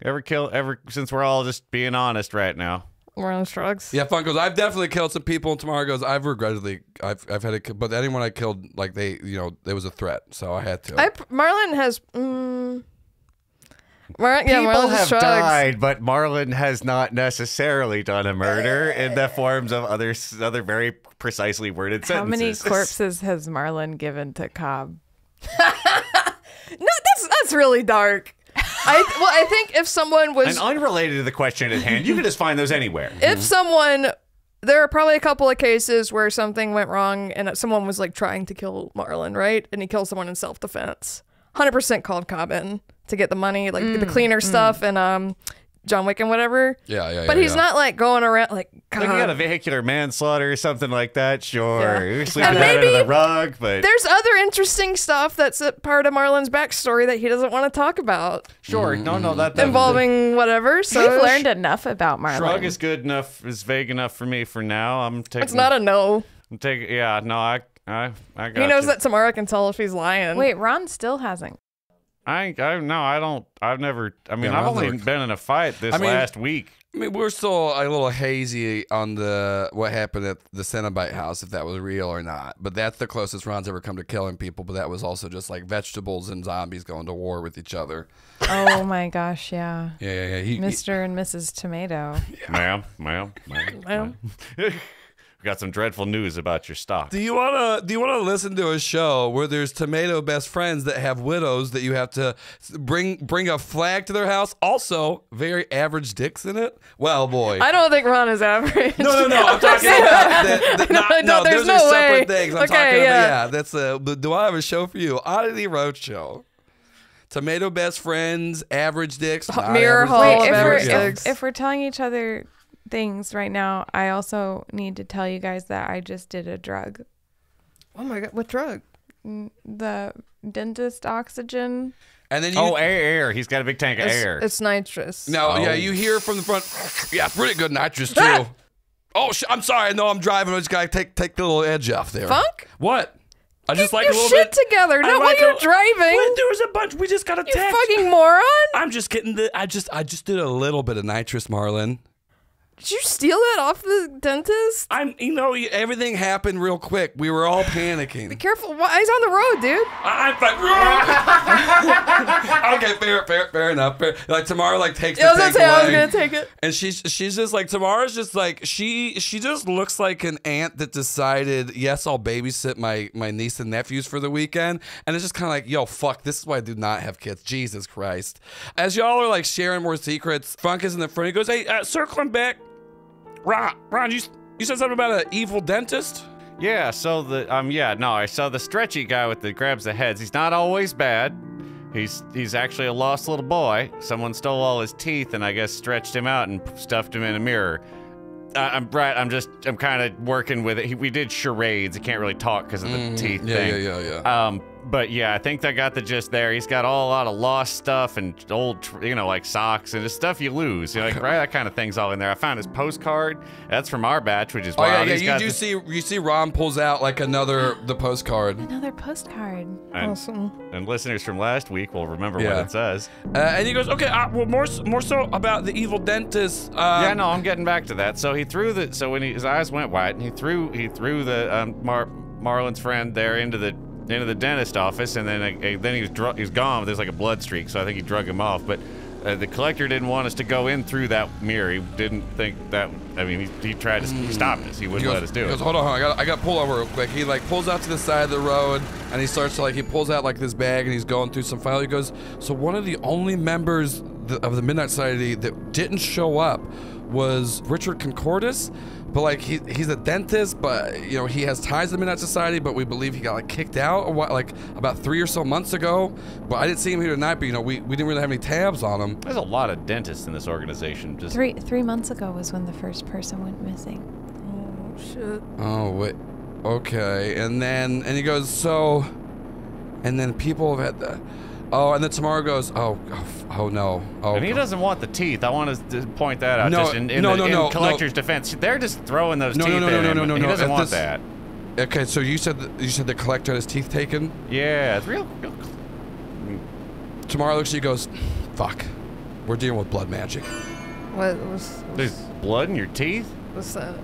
Ever kill, ever, since we're all just being honest right now. We're on drugs. Yeah, Funk goes, I've definitely killed some people. And Tamara goes, I've regrettably, I've, I've had a, but anyone I killed, like they, you know, there was a threat. So I had to. I, Marlon has, mm, Marlon, yeah, people Marlon have drugs. died, but Marlon has not necessarily done a murder in the forms of other, other very precisely worded sentences. How many corpses has Marlon given to Cobb? No, that's, that's really dark. I well, I think if someone was... And unrelated to the question at hand, you can just find those anywhere. If someone... There are probably a couple of cases where something went wrong and someone was, like, trying to kill Marlon, right? And he killed someone in self-defense. one hundred percent called Cobb in to get the money, like, mm, the cleaner mm. stuff and um, John Wick and whatever. Yeah, yeah, yeah. But he's yeah. not, like, going around, like, Cobb. Like, you got a vehicular manslaughter or something like that, sure. Yeah. You're sleeping out under the rug, but... There's other interesting stuff that's a part of Marlon's backstory that he doesn't want to talk about. Sure, mm-hmm. no, no, that doesn't... Involving whatever, so... We've learned enough about Marlon. Shrug is good enough, is vague enough for me for now. I'm taking... It's not a no. I'm taking... Yeah, no, I, I, I got He knows you. that Tamara can tell if he's lying. Wait, Ron still hasn't... I I no, I don't. I've never. I mean, yeah, I've, I've only never... been in a fight this I mean, last week. I mean, we're still a little hazy on the what happened at the Cenobite house, if that was real or not. But that's the closest Ron's ever come to killing people. But that was also just like vegetables and zombies going to war with each other. Oh my gosh, yeah. Yeah, yeah, yeah. He, Mister he, and Missus Tomato. Yeah. Ma'am, ma'am, ma'am. ma'am. We got some dreadful news about your stock. Do you wanna do you wanna listen to a show where there's tomato best friends that have widows that you have to bring bring a flag to their house? Also, very average dicks in it. Well, boy, I don't think Ron is average. No, no, no. I'm talking about that. that not, no, no, there's those no are way. Separate things. I'm okay, talking yeah. about yeah. That's a. But do I have a show for you? Oddity Roadshow. Tomato best friends, average dicks, mirror hole. Wait, average if, we're, dicks. If, if we're telling each other things right now, I also need to tell you guys that I just did a drug. Oh my god, what drug? The dentist oxygen. And then you, oh, air, air. He's got a big tank of it's, air. It's nitrous. No, oh. yeah, you hear from the front. Yeah, pretty good nitrous too. Ah! Oh, sh I'm sorry. No, I'm driving. I just gotta take take the little edge off there. Funk? What? I just Get like your a little shit bit. together. Not like while you're a, driving. When there was a bunch. We just got a you text. You fucking moron. I'm just getting the. I just I just did a little bit of nitrous, Marlin. Did you steal that off the dentist? I'm, you know, everything happened real quick. We were all panicking. Be careful. Well, he's on the road, dude. I'm like, okay, fair, fair, fair enough. Fair. Like Tamar, like takes. Yeah, the I was gonna say, I was gonna take it. And she's, she's just like Tamara's, just like she, she just looks like an aunt that decided, yes, I'll babysit my my niece and nephews for the weekend, and it's just kind of like, yo, fuck, this is why I do not have kids. Jesus Christ. As y'all are like sharing more secrets, Funk is in the front. He goes, hey, uh, circling back. Ron, Ron, you you said something about an evil dentist? Yeah, so the um yeah, no, I saw the stretchy guy with the grabs the heads. He's not always bad. He's he's actually a lost little boy. Someone stole all his teeth and I guess stretched him out and stuffed him in a mirror. Uh, I'm right. I'm just I'm kind of working with it. He, we did charades. He can't really talk because of the mm, teeth yeah, thing. Yeah, yeah, yeah. Um, but yeah, I think I got the gist there. He's got all a lot of lost stuff and old, you know, like socks and just stuff you lose. You know, like right, that kind of thing's all in there. I found his postcard. That's from our batch, which is oh wild. yeah, yeah. He's you do see you see Ron pulls out like another the postcard. Another postcard. And, awesome. And listeners from last week will remember yeah. what it says. Uh, and he goes, okay, uh, well, more more so about the evil dentist. Um, yeah, no, I'm getting back to that. So he threw the so when he, his eyes went wide, and he threw he threw the um, Mar Marlin's friend there into the. into the dentist office, and then uh, then he was dr he's gone. There's like a blood streak, so I think he drug him off. But uh, the collector didn't want us to go in through that mirror. He didn't think that. I mean, he, he tried to he stopped us. He wouldn't he goes, let us do he it. Goes, hold on, hold on. I got I got pull over real quick. He like pulls out to the side of the road, and he starts to like he pulls out like this bag, and he's going through some file. He goes, so one of the only members of the Midnight Society that didn't show up was Richard Concordis, but like he he's a dentist, but you know he has ties to the Midnight Society, but we believe he got like kicked out a while, like about three or so months ago. But I didn't see him here tonight. But you know we we didn't really have any tabs on him. There's a lot of dentists in this organization. Just three three months ago was when the first person went missing. Oh shit. Oh wait, okay. And then and he goes so, and then people have had the. Oh, and then Tamara goes, oh, oh, oh no. Oh, and he doesn't want the teeth. I want to point that out. No, just in, in, no, the, no, in no, Collector's no. defense, they're just throwing those no, teeth no, no, in no, no, no, no, He doesn't At want this, that. Okay, so you said the, you said the Collector had his teeth taken? Yeah, it's real. real. Tamara looks at you and goes, fuck, we're dealing with blood magic. What was... There's blood in your teeth? What's that?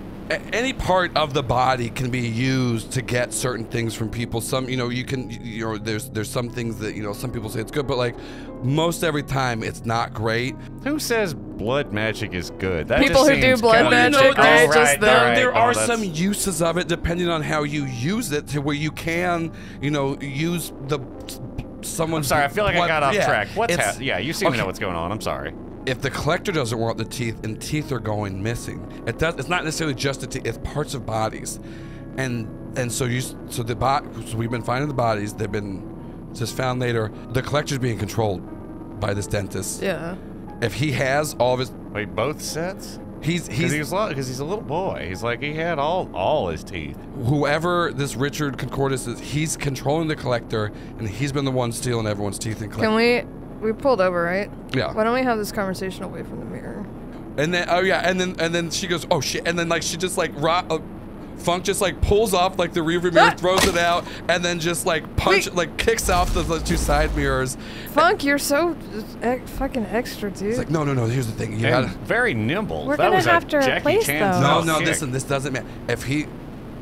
Any part of the body can be used to get certain things from people. Some, you know, you can, you know, there's there's some things that, you know, some people say it's good, but like most every time it's not great. Who says blood magic is good? That people who do blood magic, you know, right, just there, right. there are oh, some uses of it depending on how you use it, to where you can, you know, use the someone's. I'm sorry, I feel like blood. I got off yeah, track. What's happening? Yeah, you seem okay. to know what's going on. I'm sorry. If the Collector doesn't want the teeth and teeth are going missing, it does, it's not necessarily just the teeth, it's parts of bodies. And and so you so the bot so we've been finding the bodies, they've been just found later. The Collector's being controlled by this dentist. Yeah. If he has all of his Wait, both sets? He's he's because he's, he's a little boy. He's like he had all all his teeth. Whoever this Richard Concordis is, he's controlling the Collector, and he's been the one stealing everyone's teeth and collecting. Can we We pulled over, right? Yeah. Why don't we have this conversation away from the mirror? And then, oh yeah, and then and then she goes, oh shit, and then like she just like, ro uh, Funk just like pulls off like the rearview mirror, ah! throws it out, and then just like punch, Wait. like kicks off the, the two side mirrors. Funk, and you're so e fucking extra, dude. It's like no, no, no. Here's the thing. You gotta, very nimble. We're that gonna was have to replace those. No, no. Kick. Listen, this doesn't matter. If he,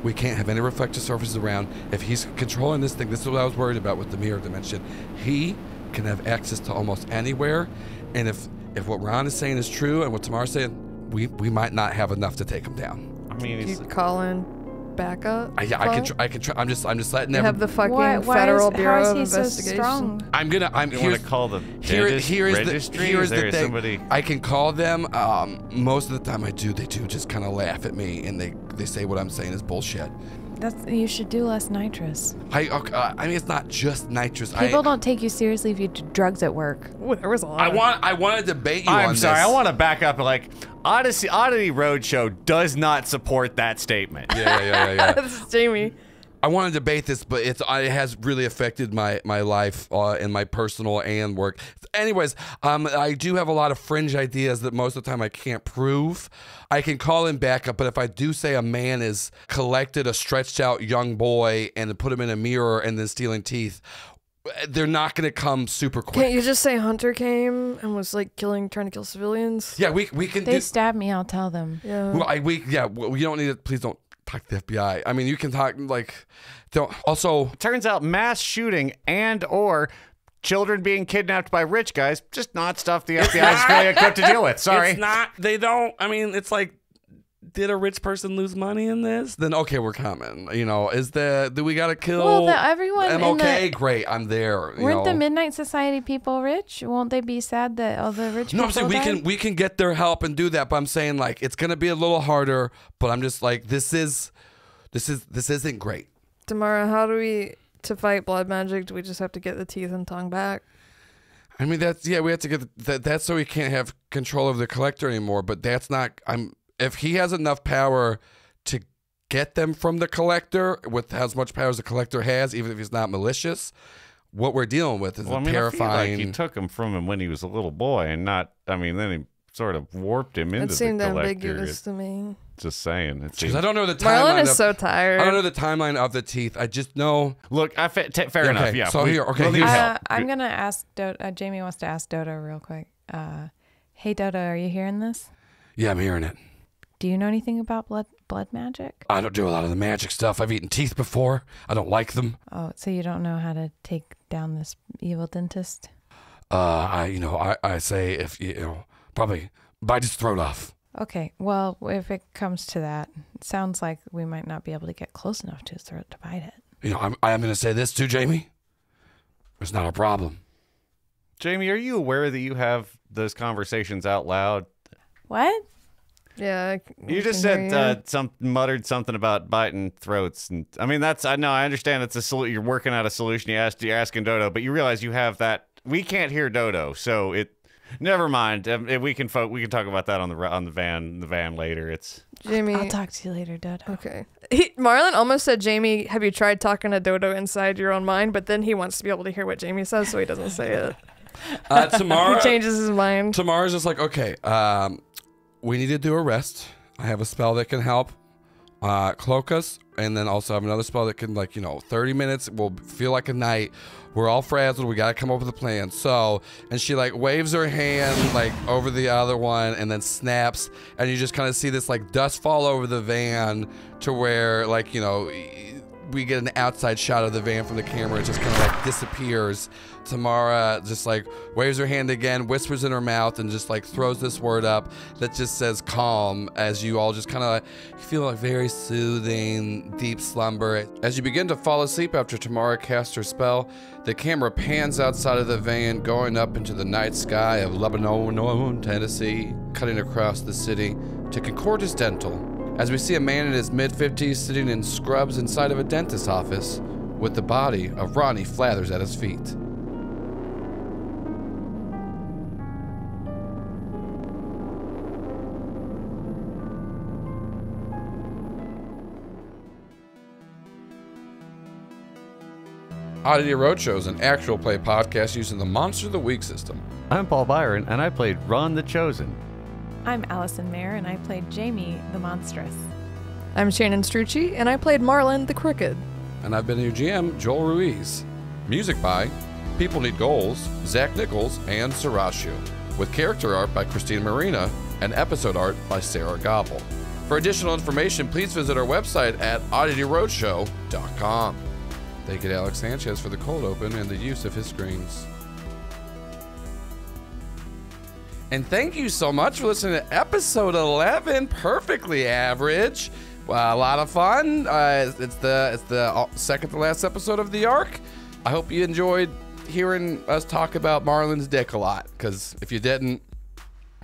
we can't have any reflective surfaces around. If he's controlling this thing, this is what I was worried about with the mirror dimension. He can have access to almost anywhere, and if if what Ron is saying is true and what Tamar's saying, we we might not have enough to take him down. I mean, you calling backup? I, yeah, I can. Tr I can. Tr I'm just. I'm just letting them have the fucking why, why Federal is, Bureau of Investigation. So I'm gonna. I'm going to call the here, here is registry. The, here is the thing. Somebody? I can call them. Um, most of the time I do. They do just kind of laugh at me and they they say what I'm saying is bullshit. That's you should do less nitrous. I okay, uh, I mean it's not just nitrous. People I, don't take you seriously if you do drugs at work. Ooh, there was a lot. I want I want to debate you I'm on sorry, this. I'm sorry. I want to back up. Like Odyssey, Oddity Roadshow does not support that statement. Yeah, yeah, yeah. yeah. This is Jamie. I want to debate this, but it's it has really affected my my life uh, and my personal and work. Anyways, um, I do have a lot of fringe ideas that most of the time I can't prove. I can call him back up, but if I do say a man is collected a stretched out young boy and put him in a mirror and then stealing teeth, they're not going to come super quick. Can't you just say Hunter came and was like killing, trying to kill civilians? Yeah, we we can. If they stab me, I'll tell them. Yeah. Well, I we yeah. We don't need to. Please don't. Talk to the F B I. I mean, you can talk like. Don't also. It turns out mass shooting and or children being kidnapped by rich guys just not stuff the F B I is really equipped to deal with. Sorry, it's not. They don't. I mean, it's like, did a rich person lose money in this? Then okay, we're coming. You know, is the do we gotta kill? Well, the, everyone. I'm okay. The, great, I'm there. You weren't know. the Midnight Society people rich? Won't they be sad that all the rich? No, people I'm saying we died? can we can get their help and do that. But I'm saying like it's gonna be a little harder. But I'm just like this is, this is this isn't great. Tamara, how do we to fight blood magic? Do we just have to get the teeth and tongue back? I mean that's yeah we have to get the, that that's so we can't have control of the collector anymore. But that's not I'm. If he has enough power to get them from the collector with as much power as the collector has, even if he's not malicious, what we're dealing with is well, a I mean, terrifying. I feel like he took him from him when he was a little boy and not, I mean, then he sort of warped him into the collector. It seemed ambiguous to me. Just saying. It seems... I don't know the timeline. Marlon is of, so tired. I don't know the timeline of the teeth. I just know. Look, I fa fair okay, enough. Yeah. So we, here, okay. We'll uh, I'm going to ask Dota. Uh, Jamie wants to ask Dota real quick. Uh, hey, Dota, are you hearing this? Yeah, I'm hearing it. Do you know anything about blood blood magic? I don't do a lot of the magic stuff. I've eaten teeth before. I don't like them. Oh, so you don't know how to take down this evil dentist? Uh, I you know I I say if you know probably bite his throat off. Okay, well if it comes to that, it sounds like we might not be able to get close enough to his throat to bite it. You know I'm I'm gonna say this too, Jamie. It's not a problem. Jamie, are you aware that you have those conversations out loud? What? Yeah, I, you just said you. Uh, some muttered something about biting throats, and I mean that's I know I understand it's a solution. You're working out a solution. You asked, you're asking Dodo, but you realize you have that. We can't hear Dodo, so it. Never mind. Um, we can folk, we can talk about that on the on the van the van later. It's Jamie. I'll talk to you later, Dodo. Okay. He, Marlon almost said, Jamie, have you tried talking to Dodo inside your own mind? But then he wants to be able to hear what Jamie says, so he doesn't say it. Uh, Tamar he changes his mind. Tamara's just like, okay. Um, We need to do a rest. I have a spell that can help uh, cloak us, and then also have another spell that can, like, you know, thirty minutes. We'll feel like a night. We're all frazzled. We got to come up with a plan. So, and she, like, waves her hand, like, over the other one and then snaps, and you just kind of see this, like, dust fall over the van to where, like, you know, we get an outside shot of the van from the camera. It just kind of, like, disappears. Tamara just like waves her hand again, whispers in her mouth, and just like throws this word up that just says calm as you all just kind of like, feel a very soothing, deep slumber. As you begin to fall asleep after Tamara casts her spell, the camera pans outside of the van, going up into the night sky of Lebanon, Tennessee, cutting across the city to Concordis Dental, as we see a man in his mid fifties sitting in scrubs inside of a dentist's office with the body of Ronnie Flathers at his feet. Oddity Roadshow is an actual play podcast using the Monster of the Week system. I'm Paul Byron, and I played Ron the Chosen. I'm Allison Mayer, and I played Jamie the Monstrous. I'm Shannon Strucci, and I played Marlin the Crooked. And I've been your G M, Joel Ruiz. Music by People Need Goals, Zach Nichols, and Sarashu, with character art by Christina Marina and episode art by Sarah Gobble. For additional information, please visit our website at oddity roadshow dot com. Thank you to Alex Sanchez for the cold open and the use of his screens. And thank you so much for listening to episode eleven, Perfectly Average. Well, a lot of fun. Uh, it's the it's the second to last episode of the arc. I hope you enjoyed hearing us talk about Marlin's dick a lot, because if you didn't,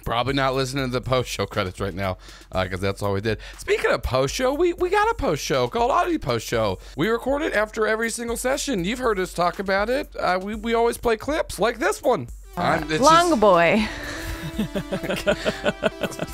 probably not listening to the post-show credits right now, because uh, that's all we did. Speaking of post-show, we, we got a post-show called Oddity Post-Show. We record it after every single session. You've heard us talk about it. Uh, we, we always play clips like this one. Uh, Long just... boy.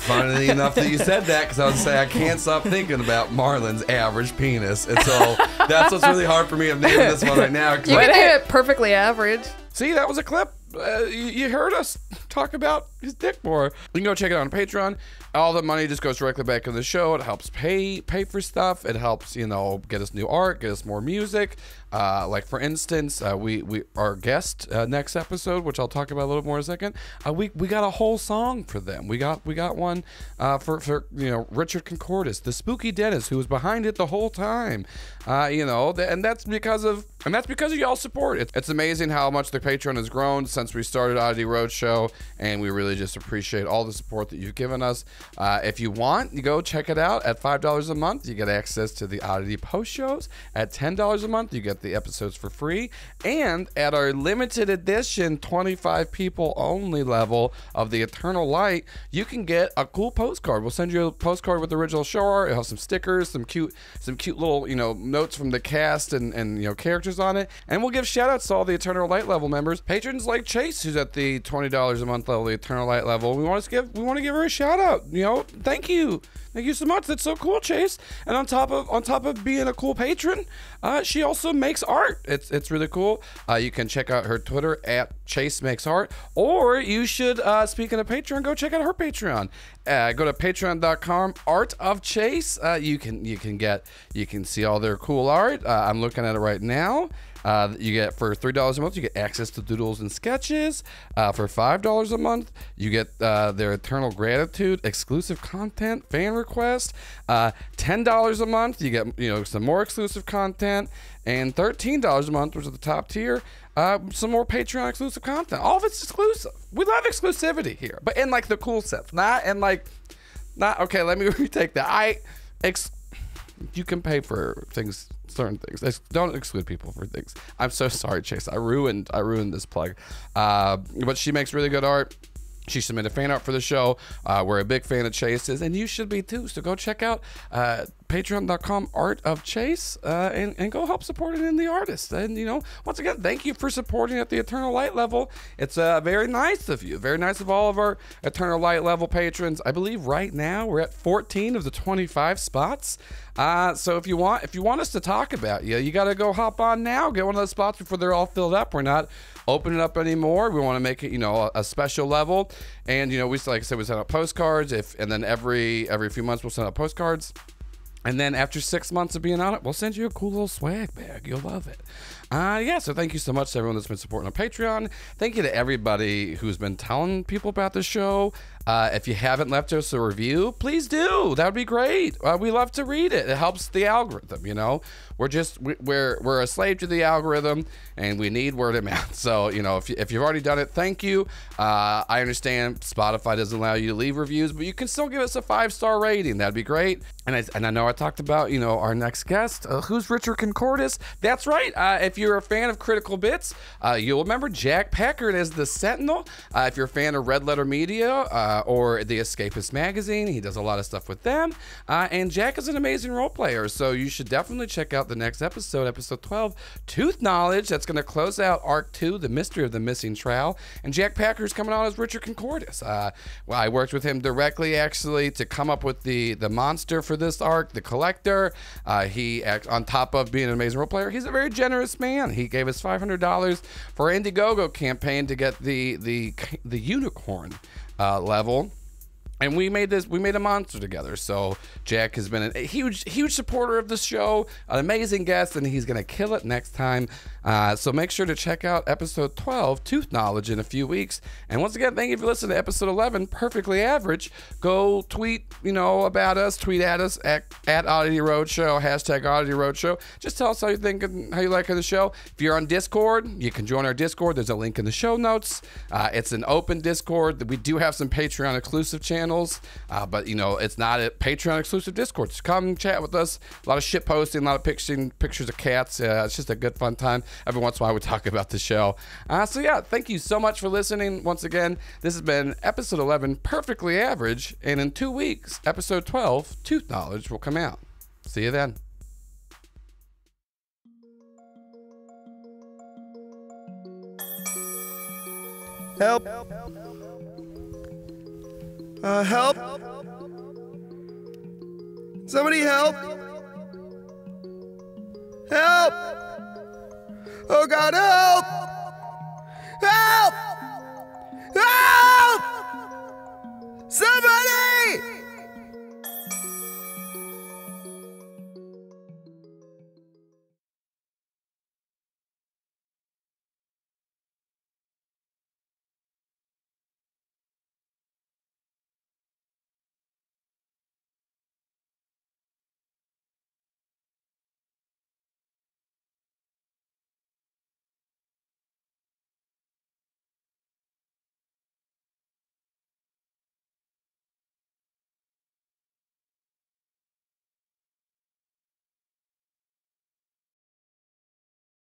Funny enough that you said that, because I would say I can't stop thinking about Marlin's average penis. And so that's what's really hard for me of naming this one right now. You can name it Perfectly Average. See, that was a clip. Uh, you, you heard us talk about his dick more. You can go check it out on Patreon. All the money just goes directly back into the show. It helps pay pay for stuff. It helps, you know, get us new art, get us more music. Uh, like, for instance, uh, we, we our guest uh, next episode, which I'll talk about a little more in a second, uh, we, we got a whole song for them. We got we got one uh, for, for, you know, Richard Concordis, the spooky dentist who was behind it the whole time. Uh, you know, th and that's because of and that's because of y'all's support. It's, it's amazing how much the Patreon has grown since we started Oddity Roadshow, and we really just appreciate all the support that you've given us. Uh, if you want, you go check it out at five dollars a month. You get access to the Oddity Post shows. At ten dollars a month, you get the episodes for free. And at our limited edition, twenty-five people only level of the Eternal Light, you can get a cool postcard. We'll send you a postcard with the original show art. It'll have some stickers, some cute, some cute little, you know, notes from the cast and, and you know, characters on it. And we'll give shout outs to all the Eternal Light level members. Patrons like Chase, who's at the twenty dollars a month level, the Eternal Light level. We want to give, we want to give her a shout out. You know, thank you. Thank you so much. That's so cool, Chase. And on top of on top of being a cool patron, uh, she also makes art. It's it's really cool. Uh, you can check out her Twitter at Chase Makes Art, or you should, uh, speaking of Patreon, go check out her Patreon. Uh, go to patreon dot com Art of Chase. Uh, you can you can get you can see all their cool art. Uh, I'm looking at it right now. Uh, you get for three dollars a month, you get access to doodles and sketches. Uh, for five dollars a month, you get uh, their eternal gratitude, exclusive content, fan request. Uh, ten dollars a month, you get, you know, some more exclusive content. And thirteen dollars a month, which is the top tier, uh, some more Patreon exclusive content. All of it's exclusive. We love exclusivity here, but in like the cool stuff, not in like, not okay. Let me retake that. I ex. You can pay for things, certain things. Ex don't exclude people for things. I'm so sorry, Chase. I ruined, I ruined this plug. Uh, but she makes really good art. She submitted fan art for the show. Uh, we're a big fan of Chase's, and you should be too. So go check out uh, patreon dot com Art of Chase, uh, and, and go help support it in the artist. And, you know, once again, thank you for supporting at the Eternal Light level. It's uh, very nice of you. Very nice of all of our Eternal Light level patrons. I believe right now we're at fourteen of the twenty-five spots. Uh, so if you want, if you want us to talk about you, you got to go hop on now, get one of those spots before they're all filled up. We're not opening up anymore. We want to make it, you know, a, a special level. And, you know, we, like I said, we send out postcards if, and then every, every few months we'll send out postcards. And then after six months of being on it, we'll send you a cool little swag bag. You'll love it. Uh, yeah, so thank you so much to everyone that's been supporting on Patreon. Thank you to everybody who's been telling people about the show. Uh, if you haven't left us a review, please do. That would be great. Uh, we love to read it. It helps the algorithm, you know. We're just, we're we're a slave to the algorithm, and we need word of mouth. So, you know, if, you, if you've already done it, thank you. Uh, I understand Spotify doesn't allow you to leave reviews, but you can still give us a five-star rating. That'd be great. And I, and I know I talked about, you know, our next guest. Uh, who's Richard Concordis? That's right. Uh, if you're a fan of Critical Bits, uh, you'll remember Jack Packard as the Sentinel. Uh, if you're a fan of Red Letter Media uh, or the Escapist magazine, he does a lot of stuff with them. Uh, and Jack is an amazing role player, so you should definitely check out the next episode, episode twelve, Tooth Knowledge. That's going to close out Arc two, The Mystery of the Missing Trowel. And Jack Packard's coming on as Richard Concordis. Uh, well, I worked with him directly, actually, to come up with the, the monster for this arc, the Collector. Uh, he, on top of being an amazing role player, he's a very generous man. He gave us five hundred dollars for Indiegogo campaign to get the the the unicorn uh, level. And we made this, we made a monster together. So Jack has been a huge, huge supporter of the show, an amazing guest, and he's going to kill it next time. Uh, so make sure to check out episode twelve, Tooth Knowledge, in a few weeks. And once again, thank you for listening to episode eleven, Perfectly Average. Go tweet, you know, about us, tweet at us at, at Oddity Roadshow, hashtag Oddity Roadshow. Just tell us how you think and how you like the show. If you're on Discord, you can join our Discord. There's a link in the show notes. Uh, it's an open Discord. We do have some Patreon exclusive channels. Uh, but you know, it's not a Patreon exclusive Discord. So come chat with us. A lot of shit posting, a lot of picturing, pictures of cats. Uh, it's just a good fun time. Every once in a while we talk about the show. Uh, so yeah, thank you so much for listening. Once again, this has been episode eleven, Perfectly Average. And in two weeks, episode twelve, Tooth Knowledge, will come out. See you then. Help. Help, help, help. Uh, help! Somebody help! Help! Oh God, help! Help! Help! Somebody!